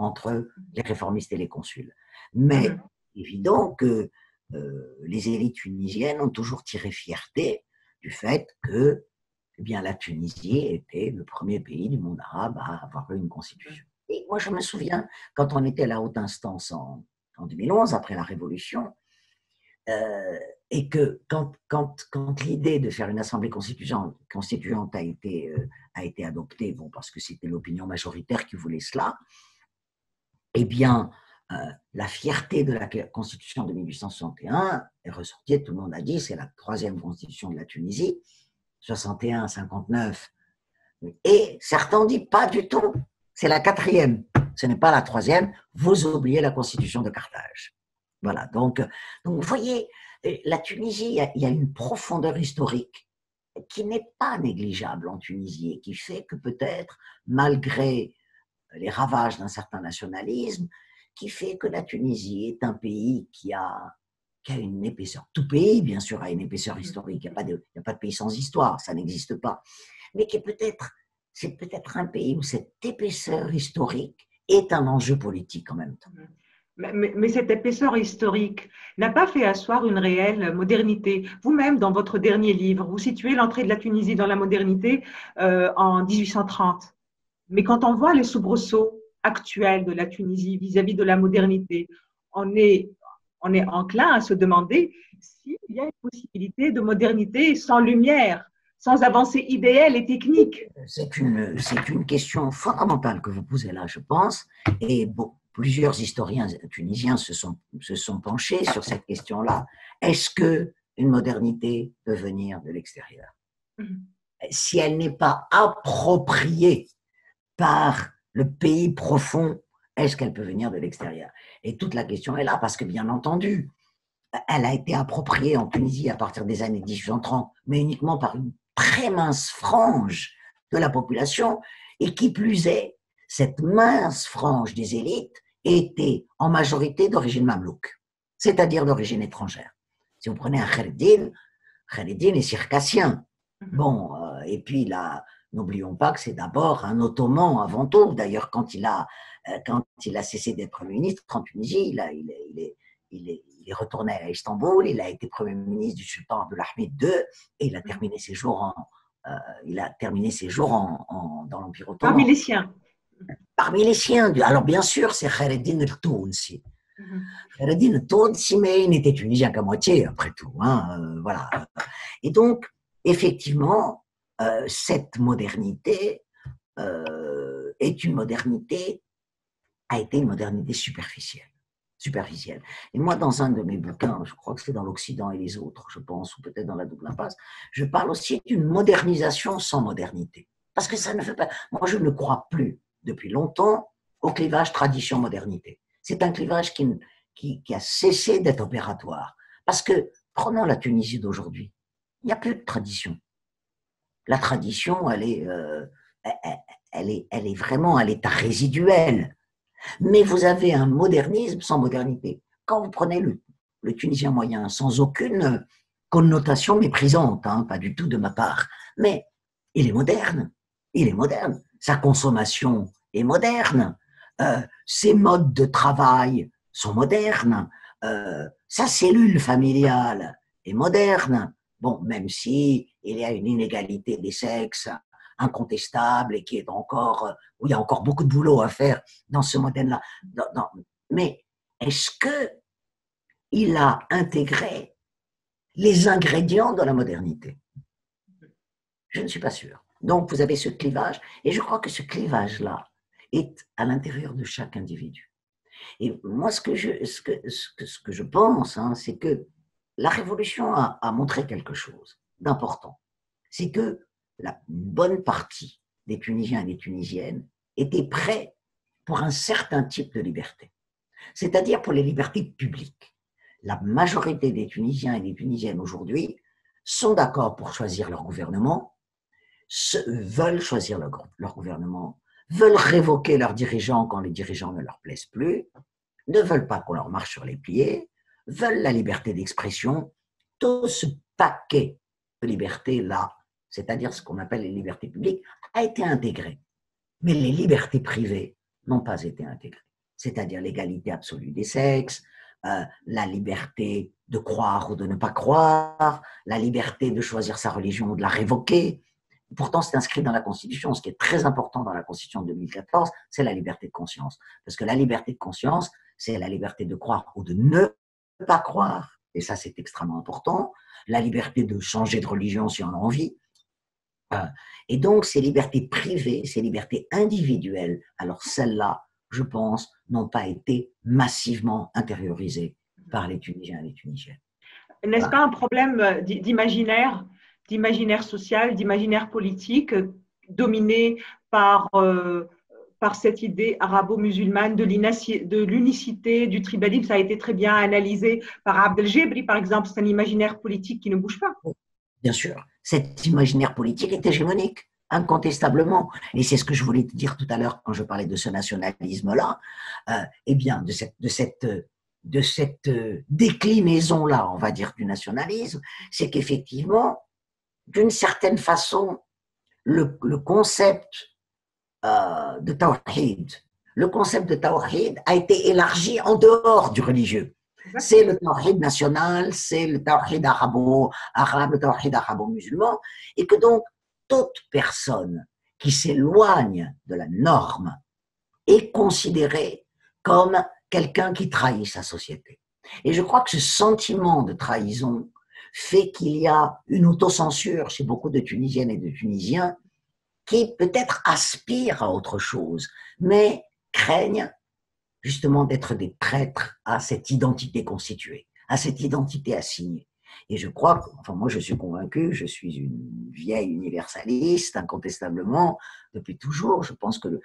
entre les réformistes et les consuls. Mais évident que les élites tunisiennes ont toujours tiré fierté du fait que eh bien, la Tunisie était le premier pays du monde arabe à avoir eu une constitution. Et moi, je me souviens, quand on était à la haute instance en 2011, après la Révolution, et que quand l'idée de faire une assemblée constituante a été adoptée, bon, parce que c'était l'opinion majoritaire qui voulait cela, eh bien, la fierté de la Constitution de 1861 est ressortie, tout le monde a dit, c'est la troisième constitution de la Tunisie, 61, 59, et certains ont dit pas du tout, c'est la quatrième, ce n'est pas la troisième, vous oubliez la constitution de Carthage. Voilà, donc vous voyez, la Tunisie, il y a une profondeur historique qui n'est pas négligeable en Tunisie et qui fait que peut-être, malgré les ravages d'un certain nationalisme, qui fait que la Tunisie est un pays qui a une épaisseur. Tout pays, bien sûr, a une épaisseur historique. Il n'y a pas de pays sans histoire, ça n'existe pas. Mais qui c'est peut-être un pays où cette épaisseur historique est un enjeu politique en même temps. Mais cette épaisseur historique n'a pas fait asseoir une réelle modernité. Vous-même, dans votre dernier livre, vous situez l'entrée de la Tunisie dans la modernité en 1830. Mais quand on voit les soubresauts actuels de la Tunisie vis-à-vis de la modernité, on est enclin à se demander s'il y a une possibilité de modernité sans lumière, sans avancée idéale et technique. C'est une question fondamentale que vous posez là, je pense. Et bon, plusieurs historiens tunisiens se sont penchés sur cette question-là. Est-ce qu'une modernité peut venir de l'extérieur? Si elle n'est pas appropriée par le pays profond, est-ce qu'elle peut venir de l'extérieur? Et toute la question est là, parce que bien entendu, elle a été appropriée en Tunisie à partir des années 1830, mais uniquement par une très mince frange de la population, et qui plus est, cette mince frange des élites était en majorité d'origine mamelouk, c'est-à-dire d'origine étrangère. Si vous prenez un Kheddin, Kheddin est circassien. Bon, et puis là, n'oublions pas que c'est d'abord un ottoman avant tout. D'ailleurs, quand il a cessé d'être Premier ministre en Tunisie, il est retourné à Istanbul, il a été Premier ministre du sultan Abdelhamid II, et il a terminé ses jours dans l'Empire ottoman. Parmi les siens. Parmi les siens. Alors bien sûr, c'est Kheddin el-Tounsi. Kheddin el-Tounsi, mais il n'était tunisien qu'à moitié, après tout. Voilà. Et donc, effectivement, cette modernité a été une modernité superficielle. Et moi, dans un de mes bouquins, je crois que c'est dans l'Occident et les autres, je pense, ou peut-être dans la double impasse, je parle aussi d'une modernisation sans modernité. Parce que ça ne fait pas... Moi, je ne crois plus, depuis longtemps, au clivage tradition-modernité. C'est un clivage qui a cessé d'être opératoire. Parce que, prenons la Tunisie d'aujourd'hui, il n'y a plus de tradition. La tradition, elle est vraiment à l'état résiduel. Mais vous avez un modernisme sans modernité. Quand vous prenez le Tunisien moyen, sans aucune connotation méprisante, pas du tout de ma part, mais il est moderne. Sa consommation est moderne. Ses modes de travail sont modernes. Sa cellule familiale est moderne. Bon, même si il y a une inégalité des sexes incontestable et qui est encore, où il y a encore beaucoup de boulot à faire dans ce modèle-là. Mais est-ce qu'il a intégré les ingrédients de la modernité? Je ne suis pas sûr. Donc vous avez ce clivage, et je crois que ce clivage-là est à l'intérieur de chaque individu. Et moi, ce que je pense, c'est que la révolution a montré quelque chose d'important. C'est que la bonne partie des Tunisiens et des Tunisiennes étaient prêts pour un certain type de liberté, c'est-à-dire pour les libertés publiques. La majorité des Tunisiens et des Tunisiennes aujourd'hui sont d'accord pour choisir leur gouvernement, veulent choisir leur gouvernement, veulent révoquer leurs dirigeants quand les dirigeants ne leur plaisent plus, ne veulent pas qu'on leur marche sur les pieds, veulent la liberté d'expression, tout ce paquet de libertés-là, c'est-à-dire ce qu'on appelle les libertés publiques, a été intégré. Mais les libertés privées n'ont pas été intégrées, c'est-à-dire l'égalité absolue des sexes, la liberté de croire ou de ne pas croire, la liberté de choisir sa religion ou de la révoquer. Pourtant, c'est inscrit dans la Constitution. Ce qui est très important dans la Constitution de 2014, c'est la liberté de conscience. Parce que la liberté de conscience, c'est la liberté de croire ou de ne pas croire. Et ça, c'est extrêmement important. La liberté de changer de religion si on a envie. Et donc, ces libertés privées, ces libertés individuelles, alors celles-là, je pense, n'ont pas été massivement intériorisées par les Tunisiens et les Tunisiennes. N'est-ce pas un problème d'imaginaire social, d'imaginaire politique, dominé par cette idée arabo-musulmane de l'unicité, du tribalisme? Ça a été très bien analysé par Abdeljebri, par exemple. C'est un imaginaire politique qui ne bouge pas. Bien sûr, cet imaginaire politique est hégémonique. incontestablement, et c'est ce que je voulais te dire tout à l'heure quand je parlais de ce nationalisme-là, eh bien, de cette déclinaison-là, on va dire, du nationalisme, c'est qu'effectivement, d'une certaine façon, le concept de Tawhid, a été élargi en dehors du religieux. C'est le Tawhid national, c'est le Tawhid arabo-arabe, le Tawhid arabo-musulman, et que donc toute personne qui s'éloigne de la norme est considérée comme quelqu'un qui trahit sa société. Et je crois que ce sentiment de trahison fait qu'il y a une autocensure chez beaucoup de Tunisiennes et de Tunisiens qui peut-être aspirent à autre chose, mais craignent justement d'être des traîtres à cette identité constituée, à cette identité assignée. Et je crois, enfin moi je suis convaincu, je suis une vieille universaliste, incontestablement, depuis toujours, je pense que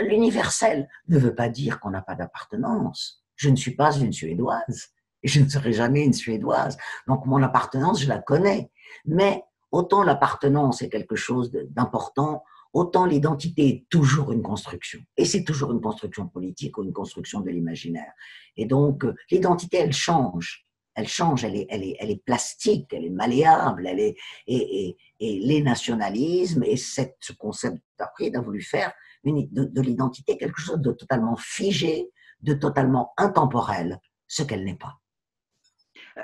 l'universel ne veut pas dire qu'on n'a pas d'appartenance. Je ne suis pas une Suédoise, et je ne serai jamais une Suédoise, donc mon appartenance je la connais, mais autant l'appartenance est quelque chose d'important, autant l'identité est toujours une construction. Et c'est toujours une construction politique ou une construction de l'imaginaire. Et donc, l'identité, elle change. Elle change, elle est plastique, elle est malléable, et les nationalismes et ce concept d'après a voulu faire de l'identité quelque chose de totalement figé, de totalement intemporel, ce qu'elle n'est pas.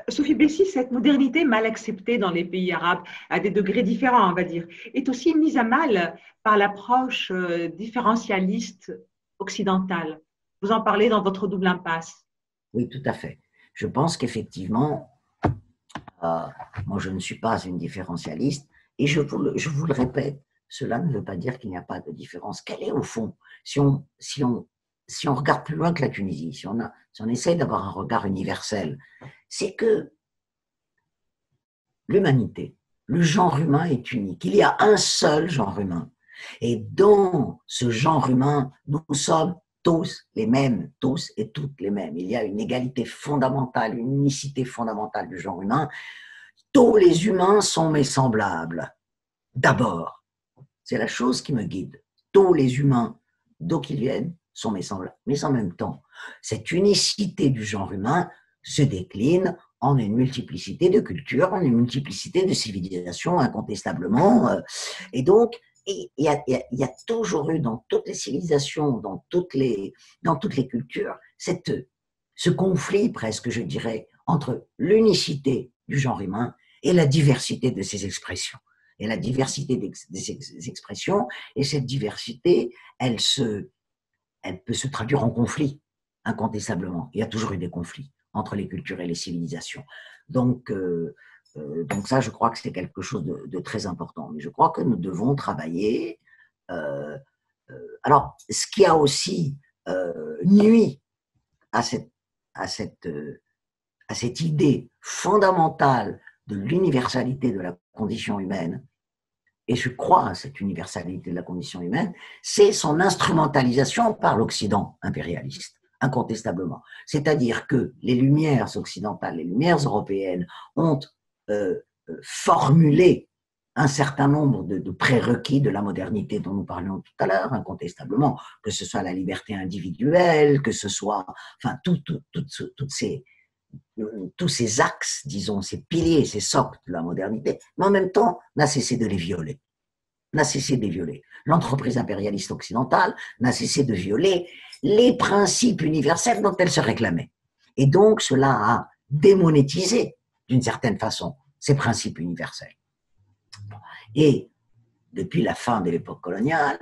Sophie Bessis, cette modernité mal acceptée dans les pays arabes, à des degrés différents, on va dire, est aussi mise à mal par l'approche différentialiste occidentale. Vous en parlez dans votre double impasse. Oui, tout à fait. Je pense qu'effectivement, moi je ne suis pas une différentialiste, et je vous le répète, cela ne veut pas dire qu'il n'y a pas de différence. Quelle est au fond, si on regarde plus loin que la Tunisie, si on essaye d'avoir un regard universel, c'est que l'humanité, le genre humain est unique. Il y a un seul genre humain. Et dans ce genre humain, nous sommes tous les mêmes, tous et toutes les mêmes. Il y a une égalité fondamentale, une unicité fondamentale du genre humain. Tous les humains sont mes semblables. D'abord, c'est la chose qui me guide. Tous les humains, d'où qu'ils viennent, sont mes semblables. Mais en même temps, cette unicité du genre humain se décline en une multiplicité de cultures, en une multiplicité de civilisations, incontestablement. Et donc, il y a toujours eu dans toutes les civilisations, dans toutes les cultures, ce conflit presque, je dirais, entre l'unicité du genre humain et la diversité de ses expressions. Et la diversité des expressions, et cette diversité, elle peut se traduire en conflit, incontestablement. Il y a toujours eu des conflits entre les cultures et les civilisations. Donc ça, je crois que c'est quelque chose de très important. Mais je crois que nous devons travailler. Alors, ce qui a aussi nuit à cette idée fondamentale de l'universalité de la condition humaine, et je crois à cette universalité de la condition humaine, c'est son instrumentalisation par l'Occident impérialiste. Incontestablement. C'est-à-dire que les lumières occidentales, les lumières européennes ont formulé un certain nombre de prérequis de la modernité dont nous parlions tout à l'heure, incontestablement, que ce soit la liberté individuelle, que ce soit, enfin, tous ces axes, disons, ces piliers, ces socles de la modernité, mais en même temps, n'a cessé de les violer. N'a cessé de les violer. L'entreprise impérialiste occidentale n'a cessé de violer les principes universels dont elle se réclamait. Et donc, cela a démonétisé, d'une certaine façon, ces principes universels. Et depuis la fin de l'époque coloniale,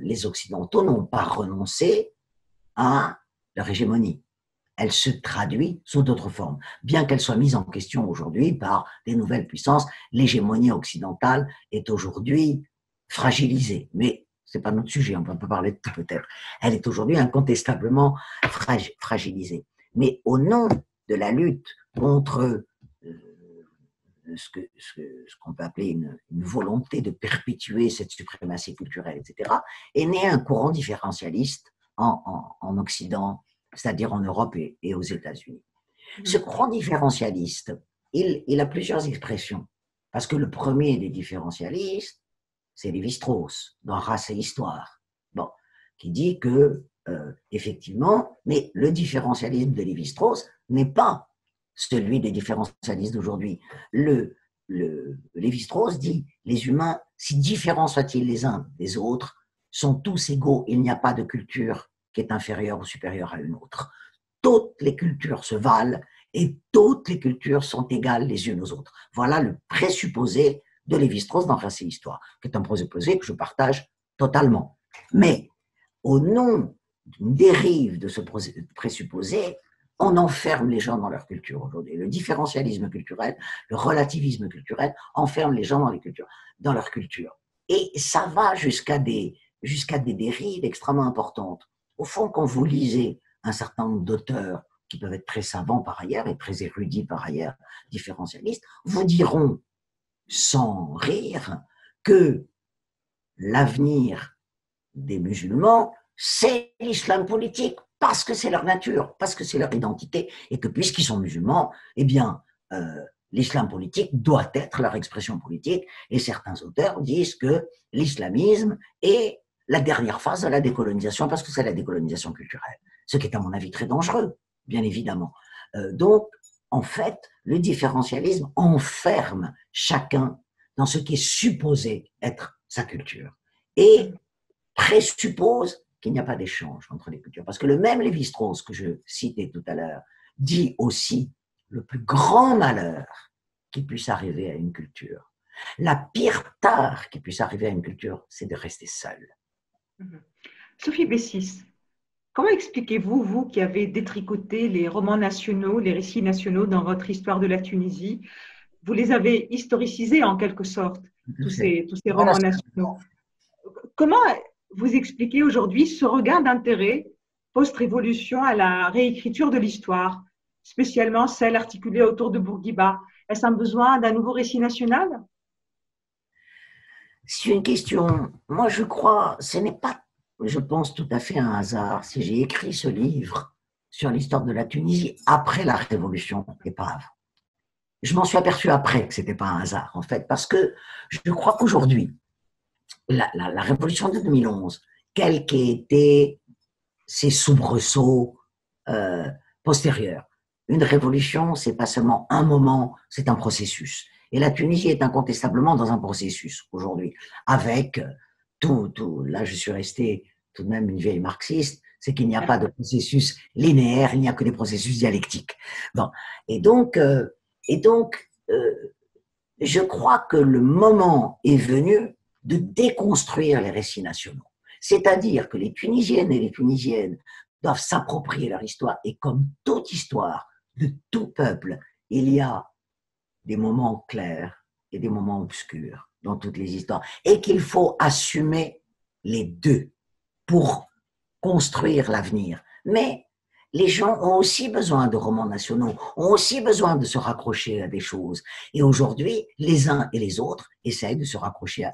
les Occidentaux n'ont pas renoncé à leur hégémonie. Elle se traduit sous d'autres formes, bien qu'elle soit mise en question aujourd'hui par des nouvelles puissances. L'hégémonie occidentale est aujourd'hui fragilisée, mais ce n'est pas notre sujet, on peut parler de tout peut-être. Elle est aujourd'hui incontestablement fragilisée. Mais au nom de la lutte contre ce qu'on peut appeler une volonté de perpétuer cette suprématie culturelle, etc., est né un courant différentialiste en Occident, c'est-à-dire en Europe et aux États-Unis. Ce courant différentialiste, il a plusieurs expressions, parce que le premier des différentialistes, c'est Lévi-Strauss, dans Race et Histoire, bon, qui dit que, effectivement, mais le différentialisme de Lévi-Strauss n'est pas celui des différentialistes d'aujourd'hui. Lévi-Strauss dit « Les humains, si différents soient-ils les uns des autres, sont tous égaux, il n'y a pas de culture qui est inférieure ou supérieure à une autre. Toutes les cultures se valent et toutes les cultures sont égales les unes aux autres. » Voilà le présupposé de Lévi-Strauss dans Race et Histoire, qui est un présupposé que je partage totalement. Mais au nom d'une dérive de ce présupposé, on enferme les gens dans leur culture aujourd'hui. Le différentialisme culturel, le relativisme culturel enferme les gens dans leur culture. Et ça va jusqu'à des dérives extrêmement importantes. Au fond, quand vous lisez un certain nombre d'auteurs, qui peuvent être très savants par ailleurs et très érudits par ailleurs, différentialistes, vous diront sans rire que l'avenir des musulmans, c'est l'islam politique, parce que c'est leur nature, parce que c'est leur identité, et que puisqu'ils sont musulmans, eh bien, l'islam politique doit être leur expression politique, et certains auteurs disent que l'islamisme est la dernière phase de la décolonisation, parce que c'est la décolonisation culturelle, ce qui est à mon avis très dangereux, bien évidemment. Donc, en fait, le différentialisme enferme chacun dans ce qui est supposé être sa culture, et présuppose qu'il n'y a pas d'échange entre les cultures. Parce que le même Lévi-Strauss que je citais tout à l'heure dit aussi le plus grand malheur qui puisse arriver à une culture. La pire tare qui puisse arriver à une culture, c'est de rester seule. Sophie Bessis, comment expliquez-vous, vous qui avez détricoté les romans nationaux, les récits nationaux dans votre histoire de la Tunisie, vous les avez historicisés en quelque sorte, tous ces romans nationaux. Comment vous expliquez aujourd'hui ce regain d'intérêt post-révolution à la réécriture de l'histoire, spécialement celle articulée autour de Bourguiba? Est-ce un besoin d'un nouveau récit national? C'est une question. Moi, je crois, ce n'est pas, je pense, tout à fait un hasard si j'ai écrit ce livre sur l'histoire de la Tunisie après la Révolution et pas avant. Je m'en suis aperçu après que ce n'était pas un hasard, en fait, parce que je crois qu'aujourd'hui, la révolution de 2011, quels qu'aient été ses soubresauts postérieurs. Une révolution, c'est pas seulement un moment, c'est un processus. Et la Tunisie est incontestablement dans un processus aujourd'hui, avec tout. Là, je suis resté tout de même une vieille marxiste, c'est qu'il n'y a pas de processus linéaire, il n'y a que des processus dialectiques. Bon. Et donc, je crois que le moment est venu de déconstruire les récits nationaux. C'est-à-dire que les Tunisiennes et les Tunisiennes doivent s'approprier leur histoire, et comme toute histoire de tout peuple, il y a des moments clairs et des moments obscurs dans toutes les histoires, et qu'il faut assumer les deux pour construire l'avenir. Mais les gens ont aussi besoin de romans nationaux, ont aussi besoin de se raccrocher à des choses. Et aujourd'hui, les uns et les autres essayent de se raccrocher à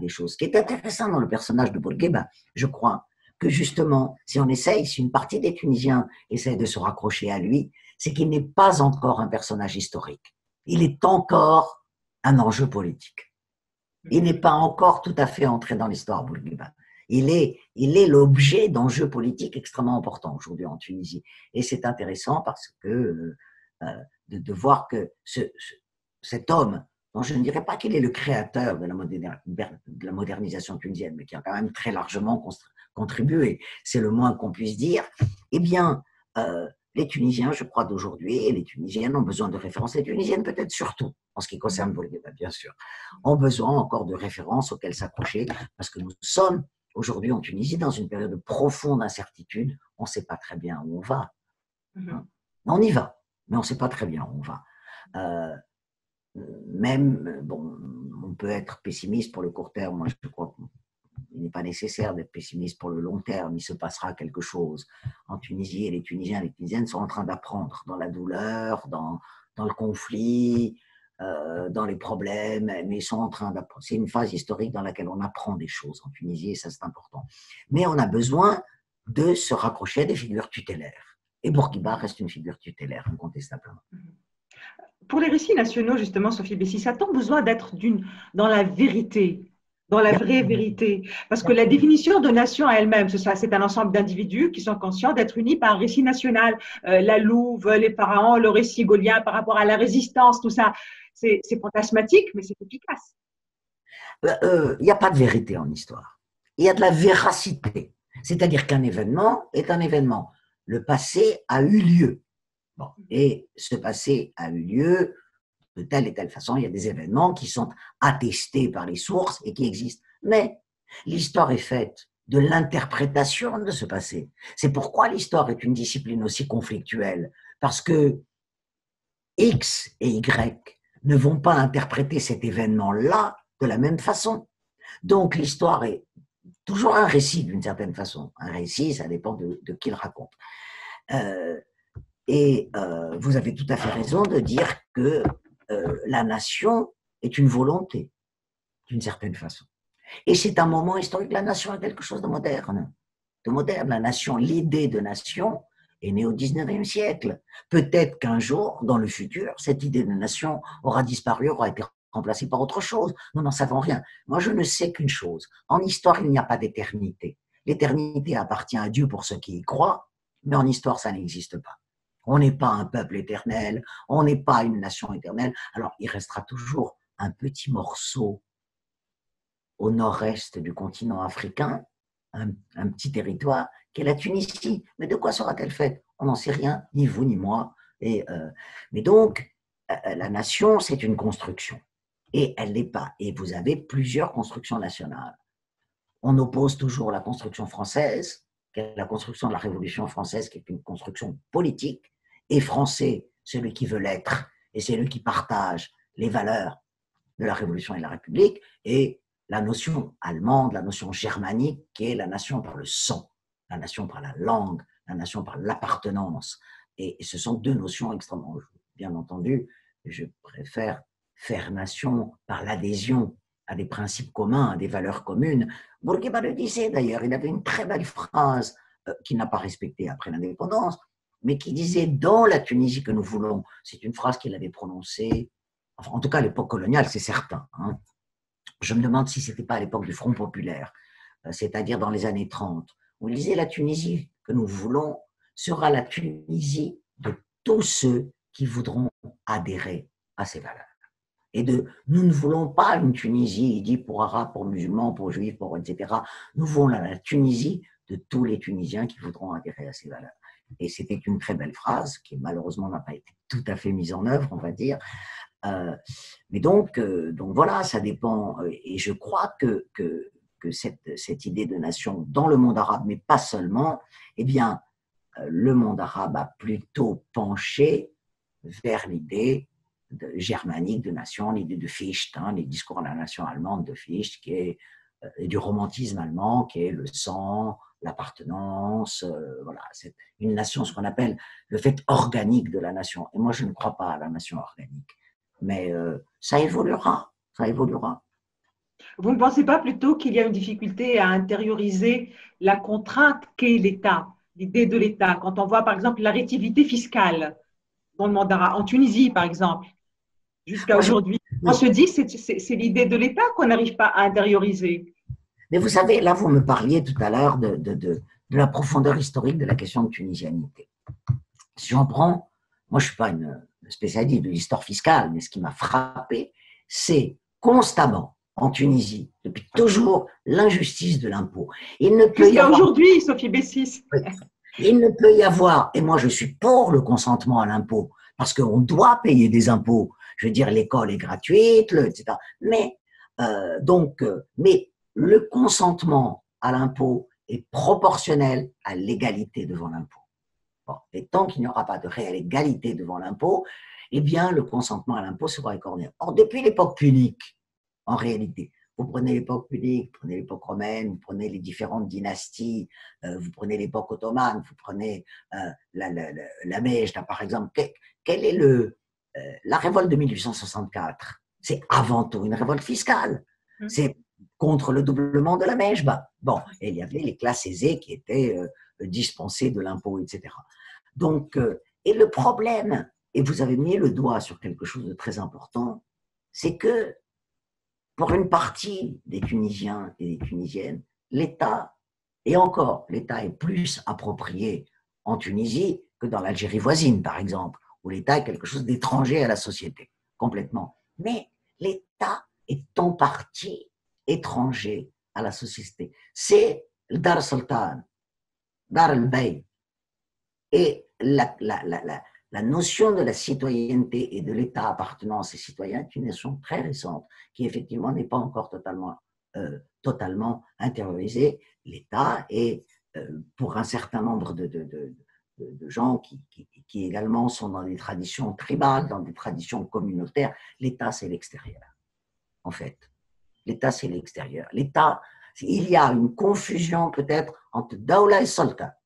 des choses. Ce qui est intéressant dans le personnage de Bourguiba, je crois que justement, si une partie des Tunisiens essaie de se raccrocher à lui, c'est qu'il n'est pas encore un personnage historique. Il est encore un enjeu politique. Il n'est pas encore tout à fait entré dans l'histoire, Bourguiba. Il est l'objet d'enjeux politiques extrêmement importants aujourd'hui en Tunisie. Et c'est intéressant parce que de voir que cet homme, dont je ne dirais pas qu'il est le créateur de la modernisation tunisienne, mais qui a quand même très largement contribué, c'est le moins qu'on puisse dire, eh bien, les Tunisiens, je crois, d'aujourd'hui, et les Tunisiennes ont besoin de références, les Tunisiennes peut-être surtout, en ce qui concerne Bourguiba, bien sûr, ont besoin encore de références auxquelles s'accrocher, parce que nous sommes aujourd'hui, en Tunisie, dans une période de profonde incertitude, on ne sait pas très bien où on va. On y va, mais on ne sait pas très bien où on va. Même, bon, on peut être pessimiste pour le court terme, moi je crois qu'il n'est pas nécessaire d'être pessimiste pour le long terme, il se passera quelque chose. En Tunisie, et les Tunisiens et les Tunisiennes sont en train d'apprendre dans la douleur, dans le conflit, dans les problèmes, mais ils sont en train d'apprendre. C'est une phase historique dans laquelle on apprend des choses en Tunisie, et ça c'est important. Mais on a besoin de se raccrocher à des figures tutélaires. Et Bourguiba reste une figure tutélaire, incontestablement. Pour les récits nationaux, justement, Sophie Bessis, a-t-on besoin d'être dans la vérité, dans la vraie vérité. Parce que la définition de nation à elle-même, c'est un ensemble d'individus qui sont conscients d'être unis par un récit national. La Louve, les pharaons, le récit gaulien par rapport à la résistance, tout ça, c'est fantasmatique, mais c'est efficace. Il n'y a pas de vérité en histoire. Il y a de la véracité. C'est-à-dire qu'un événement est un événement. Le passé a eu lieu. Bon, et ce passé a eu lieu de telle et telle façon. Il y a des événements qui sont attestés par les sources et qui existent. Mais l'histoire est faite de l'interprétation de ce passé. C'est pourquoi l'histoire est une discipline aussi conflictuelle. Parce que X et Y ne vont pas interpréter cet événement-là de la même façon. Donc l'histoire est toujours un récit d'une certaine façon. Un récit, ça dépend de qui le raconte. Vous avez tout à fait raison de dire que la nation est une volonté, d'une certaine façon. Et c'est un moment historique. La nation est quelque chose de moderne. La nation, l'idée de nation est née au XIXe siècle. Peut-être qu'un jour, dans le futur, cette idée de nation aura disparu, aura été remplacée par autre chose. Nous n'en savons rien. Moi, je ne sais qu'une chose. En histoire, il n'y a pas d'éternité. L'éternité appartient à Dieu pour ceux qui y croient, mais en histoire, ça n'existe pas. On n'est pas un peuple éternel, on n'est pas une nation éternelle. Alors, il restera toujours un petit morceau au nord-est du continent africain, un petit territoire qui est la Tunisie. Mais de quoi sera-t-elle faite? On n'en sait rien, ni vous ni moi. Mais donc, la nation, c'est une construction. Et elle n'est pas. Et vous avez plusieurs constructions nationales. On oppose toujours la construction française, qui est la construction de la Révolution française, qui est une construction politique, et français, celui qui veut l'être, et celui qui partage les valeurs de la Révolution et de la République, et la notion allemande, la notion germanique, qui est la nation par le sang, la nation par la langue, la nation par l'appartenance. Et ce sont deux notions extrêmement... Bien entendu, je préfère faire nation par l'adhésion à des principes communs, à des valeurs communes. Bourguiba le disait d'ailleurs, il avait une très belle phrase qu'il n'a pas respectée après l'indépendance, mais qui disait « dans la Tunisie que nous voulons ». C'est une phrase qu'il avait prononcée, enfin, en tout cas à l'époque coloniale, c'est certain. Hein. Je me demande si ce n'était pas à l'époque du Front populaire, c'est-à-dire dans les années 30, où il disait « la Tunisie que nous voulons sera la Tunisie de tous ceux qui voudront adhérer à ces valeurs ». Et nous ne voulons pas une Tunisie, il dit, pour Arabes, pour musulmans, pour juifs, pour etc. Nous voulons la Tunisie de tous les Tunisiens qui voudront adhérer à ces valeurs. Et c'était une très belle phrase qui malheureusement n'a pas été tout à fait mise en œuvre, on va dire. Mais donc voilà, ça dépend. Et je crois que cette idée de nation dans le monde arabe, mais pas seulement, eh bien, le monde arabe a plutôt penché vers l'idée germanique de nation, l'idée de Fichte, hein, les discours de la nation allemande de Fichte, qui est du romantisme allemand, qui est le sang, l'appartenance, voilà, c'est une nation, ce qu'on appelle le fait organique de la nation. Et moi, je ne crois pas à la nation organique, mais ça évoluera, ça évoluera. Vous ne pensez pas plutôt qu'il y a une difficulté à intérioriser la contrainte qu'est l'État, l'idée de l'État, quand on voit par exemple la rétivité fiscale dans le monde arabe, en Tunisie par exemple, jusqu'à aujourd'hui. On se dit c'est l'idée de l'État qu'on n'arrive pas à intérioriser. Mais vous savez, là, vous me parliez tout à l'heure de la profondeur historique de la question de tunisianité. Si j'en prends, moi je ne suis pas une spécialiste de l'histoire fiscale, mais ce qui m'a frappé, c'est constamment en Tunisie, depuis toujours, l'injustice de l'impôt. Il ne peut y avoir... Jusqu'à aujourd'hui, Sophie Bessis. Oui. Il ne peut y avoir, et moi je suis pour le consentement à l'impôt, parce qu'on doit payer des impôts. Je veux dire, l'école est gratuite, etc. Mais le consentement à l'impôt est proportionnel à l'égalité devant l'impôt. Bon, et tant qu'il n'y aura pas de réelle égalité devant l'impôt, eh bien, le consentement à l'impôt sera écorné. Or, depuis l'époque punique, en réalité, vous prenez l'époque punique, vous prenez l'époque romaine, vous prenez les différentes dynasties, vous prenez l'époque ottomane, vous prenez la Mejda, par exemple. Quel est la révolte de 1864, c'est avant tout une révolte fiscale. C'est contre le doublement de la Mejda. Bon, et il y avait les classes aisées qui étaient dispensées de l'impôt, etc. Donc, et le problème, et vous avez mis le doigt sur quelque chose de très important, c'est que pour une partie des Tunisiens et des Tunisiennes, l'État, et encore, l'État est plus approprié en Tunisie que dans l'Algérie voisine, par exemple, où l'État est quelque chose d'étranger à la société, complètement. Mais l'État est en partie étranger à la société. C'est le Dar Sultan, Dar al-Bey. Et la notion de la citoyenneté et de l'État appartenant à ses citoyens est une notion très récente, qui effectivement n'est pas encore totalement intériorisée. L'État est, pour un certain nombre de gens qui également sont dans des traditions tribales, dans des traditions communautaires, l'État c'est l'extérieur, en fait. L'État c'est l'extérieur. L'État, il y a une confusion peut-être entre Daoula et Solta.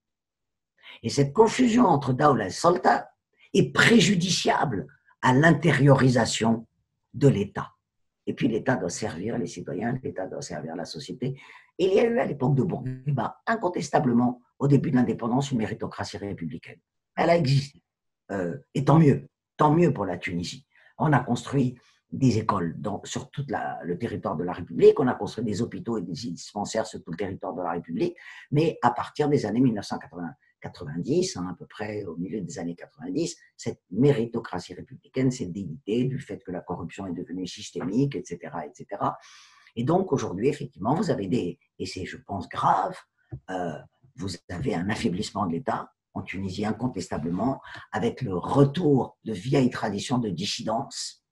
Et cette confusion entre Daoula et Solta est préjudiciable à l'intériorisation de l'État. Et puis l'État doit servir les citoyens, l'État doit servir la société. Il y a eu à l'époque de Bourguiba, incontestablement, au début de l'indépendance, une méritocratie républicaine. Elle a existé. Et tant mieux pour la Tunisie. On a construit des écoles sur tout le territoire de la République, on a construit des hôpitaux et des dispensaires sur tout le territoire de la République, mais à partir des années 1990, à peu près au milieu des années 90, cette méritocratie républicaine s'est délitée du fait que la corruption est devenue systémique, etc. etc. Et donc aujourd'hui, effectivement, vous avez et c'est je pense grave, vous avez un affaiblissement de l'État en Tunisie incontestablement, avec le retour de vieilles traditions de dissidence,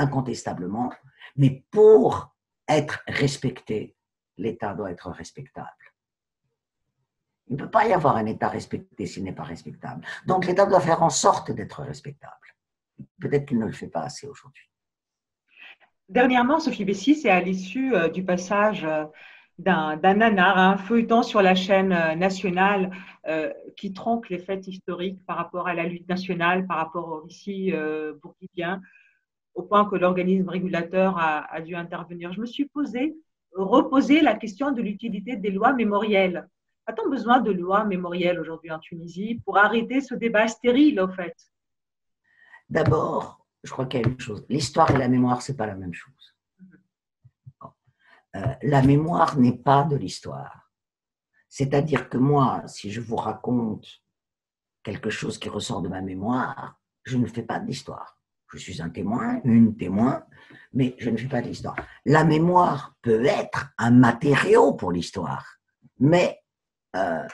incontestablement, mais pour être respecté, l'État doit être respectable. Il ne peut pas y avoir un État respecté s'il n'est pas respectable. Donc l'État doit faire en sorte d'être respectable. Peut-être qu'il ne le fait pas assez aujourd'hui. Dernièrement, Sophie Bessis, c'est à l'issue du passage d'un nanar à un feuilleton sur la chaîne nationale qui tronque les faits historiques par rapport à la lutte nationale, par rapport au récit bourguibien, au point que l'organisme régulateur a dû intervenir. Je me suis reposé la question de l'utilité des lois mémorielles. A-t-on besoin de lois mémorielles aujourd'hui en Tunisie pour arrêter ce débat stérile, au fait? D'abord, je crois qu'il y a une chose. L'histoire et la mémoire, ce n'est pas la même chose. La mémoire n'est pas de l'histoire. C'est-à-dire que moi, si je vous raconte quelque chose qui ressort de ma mémoire, je ne fais pas de l'histoire. Je suis un témoin, une témoin, mais je ne fais pas de l'histoire. La mémoire peut être un matériau pour l'histoire, mais elle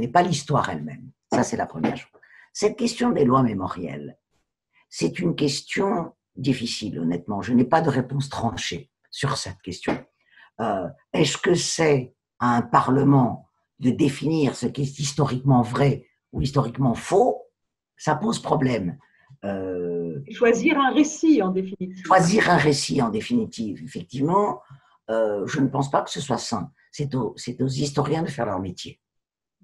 n'est pas l'histoire elle-même. Ça, c'est la première chose. Cette question des lois mémorielles, c'est une question difficile, honnêtement. Je n'ai pas de réponse tranchée sur cette question. Est-ce que c'est à un Parlement de définir ce qui est historiquement vrai ou historiquement faux? Ça pose problème. Choisir un récit, en définitive. Choisir un récit, en définitive. Effectivement, je ne pense pas que ce soit sain. C'est aux historiens de faire leur métier.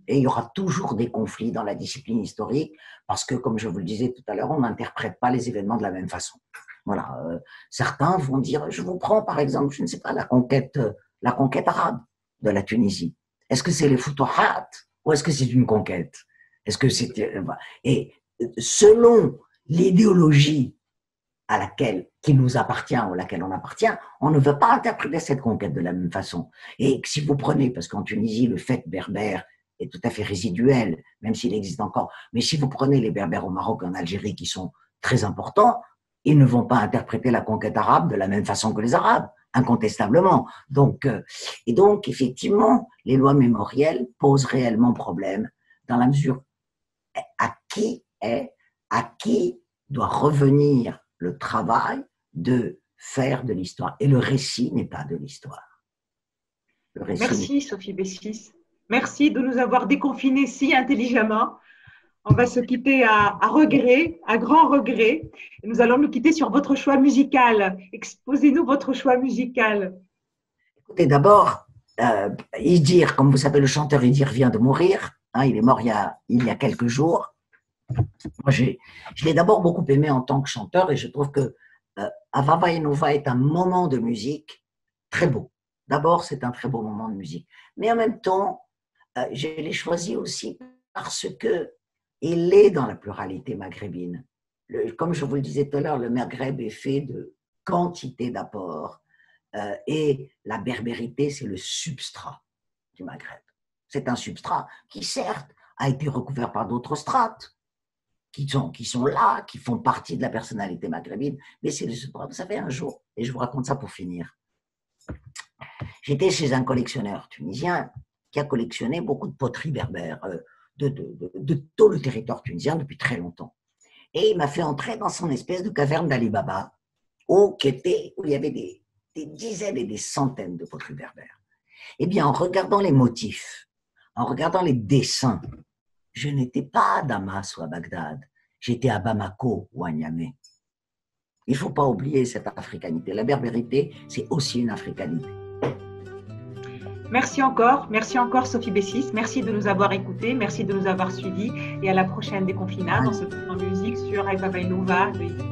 Et il y aura toujours des conflits dans la discipline historique, parce que, comme je vous le disais tout à l'heure, on n'interprète pas les événements de la même façon. Voilà. Certains vont dire, je vous prends par exemple, je ne sais pas, la conquête arabe de la Tunisie. Est-ce que c'est les Futuhat ou est-ce que c'est une conquête? Est-ce que c'est... Et selon l'idéologie à laquelle, qui nous appartient ou à laquelle on appartient, on ne veut pas interpréter cette conquête de la même façon. Et si vous prenez, parce qu'en Tunisie, le fait berbère est tout à fait résiduel, même s'il existe encore, mais si vous prenez les berbères au Maroc et en Algérie qui sont très importants, ils ne vont pas interpréter la conquête arabe de la même façon que les Arabes, incontestablement. Donc, effectivement, les lois mémorielles posent réellement problème dans la mesure à qui doit revenir le travail de faire de l'histoire. Et le récit n'est pas de l'histoire. Merci Sophie Bessis. Merci de nous avoir déconfinés si intelligemment. On va se quitter à grand regret. Et nous allons nous quitter sur votre choix musical. Exposez-nous votre choix musical. Écoutez, d'abord, Idir, comme vous savez, le chanteur Idir vient de mourir. Hein, il est mort il y a quelques jours. Moi, je l'ai d'abord beaucoup aimé en tant que chanteur et je trouve que Avava Enova est un moment de musique très beau. D'abord, c'est un très beau moment de musique. Mais en même temps, je l'ai choisi aussi parce qu'il est dans la pluralité maghrébine. Comme je vous le disais tout à l'heure, le Maghreb est fait de quantité d'apports. Et la berbérité, c'est le substrat du Maghreb. C'est un substrat qui, certes, a été recouvert par d'autres strates, qui sont là, qui font partie de la personnalité maghrébine, mais c'est le substrat. Vous savez, un jour, et je vous raconte ça pour finir, j'étais chez un collectionneur tunisien qui a collectionné beaucoup de poteries berbères de tout le territoire tunisien depuis très longtemps. Et il m'a fait entrer dans son espèce de caverne d'Ali Baba, où il y avait des dizaines et des centaines de poteries berbères. Eh bien, en regardant les motifs, en regardant les dessins, je n'étais pas à Damas ou à Bagdad, j'étais à Bamako ou à Niamey. Il ne faut pas oublier cette africanité. La berbérité, c'est aussi une africanité. Merci encore Sophie Bessis, merci de nous avoir écoutés, merci de nous avoir suivis et à la prochaine Déconfina dans ce plan de musique sur Aïba Baïnouva de Idir.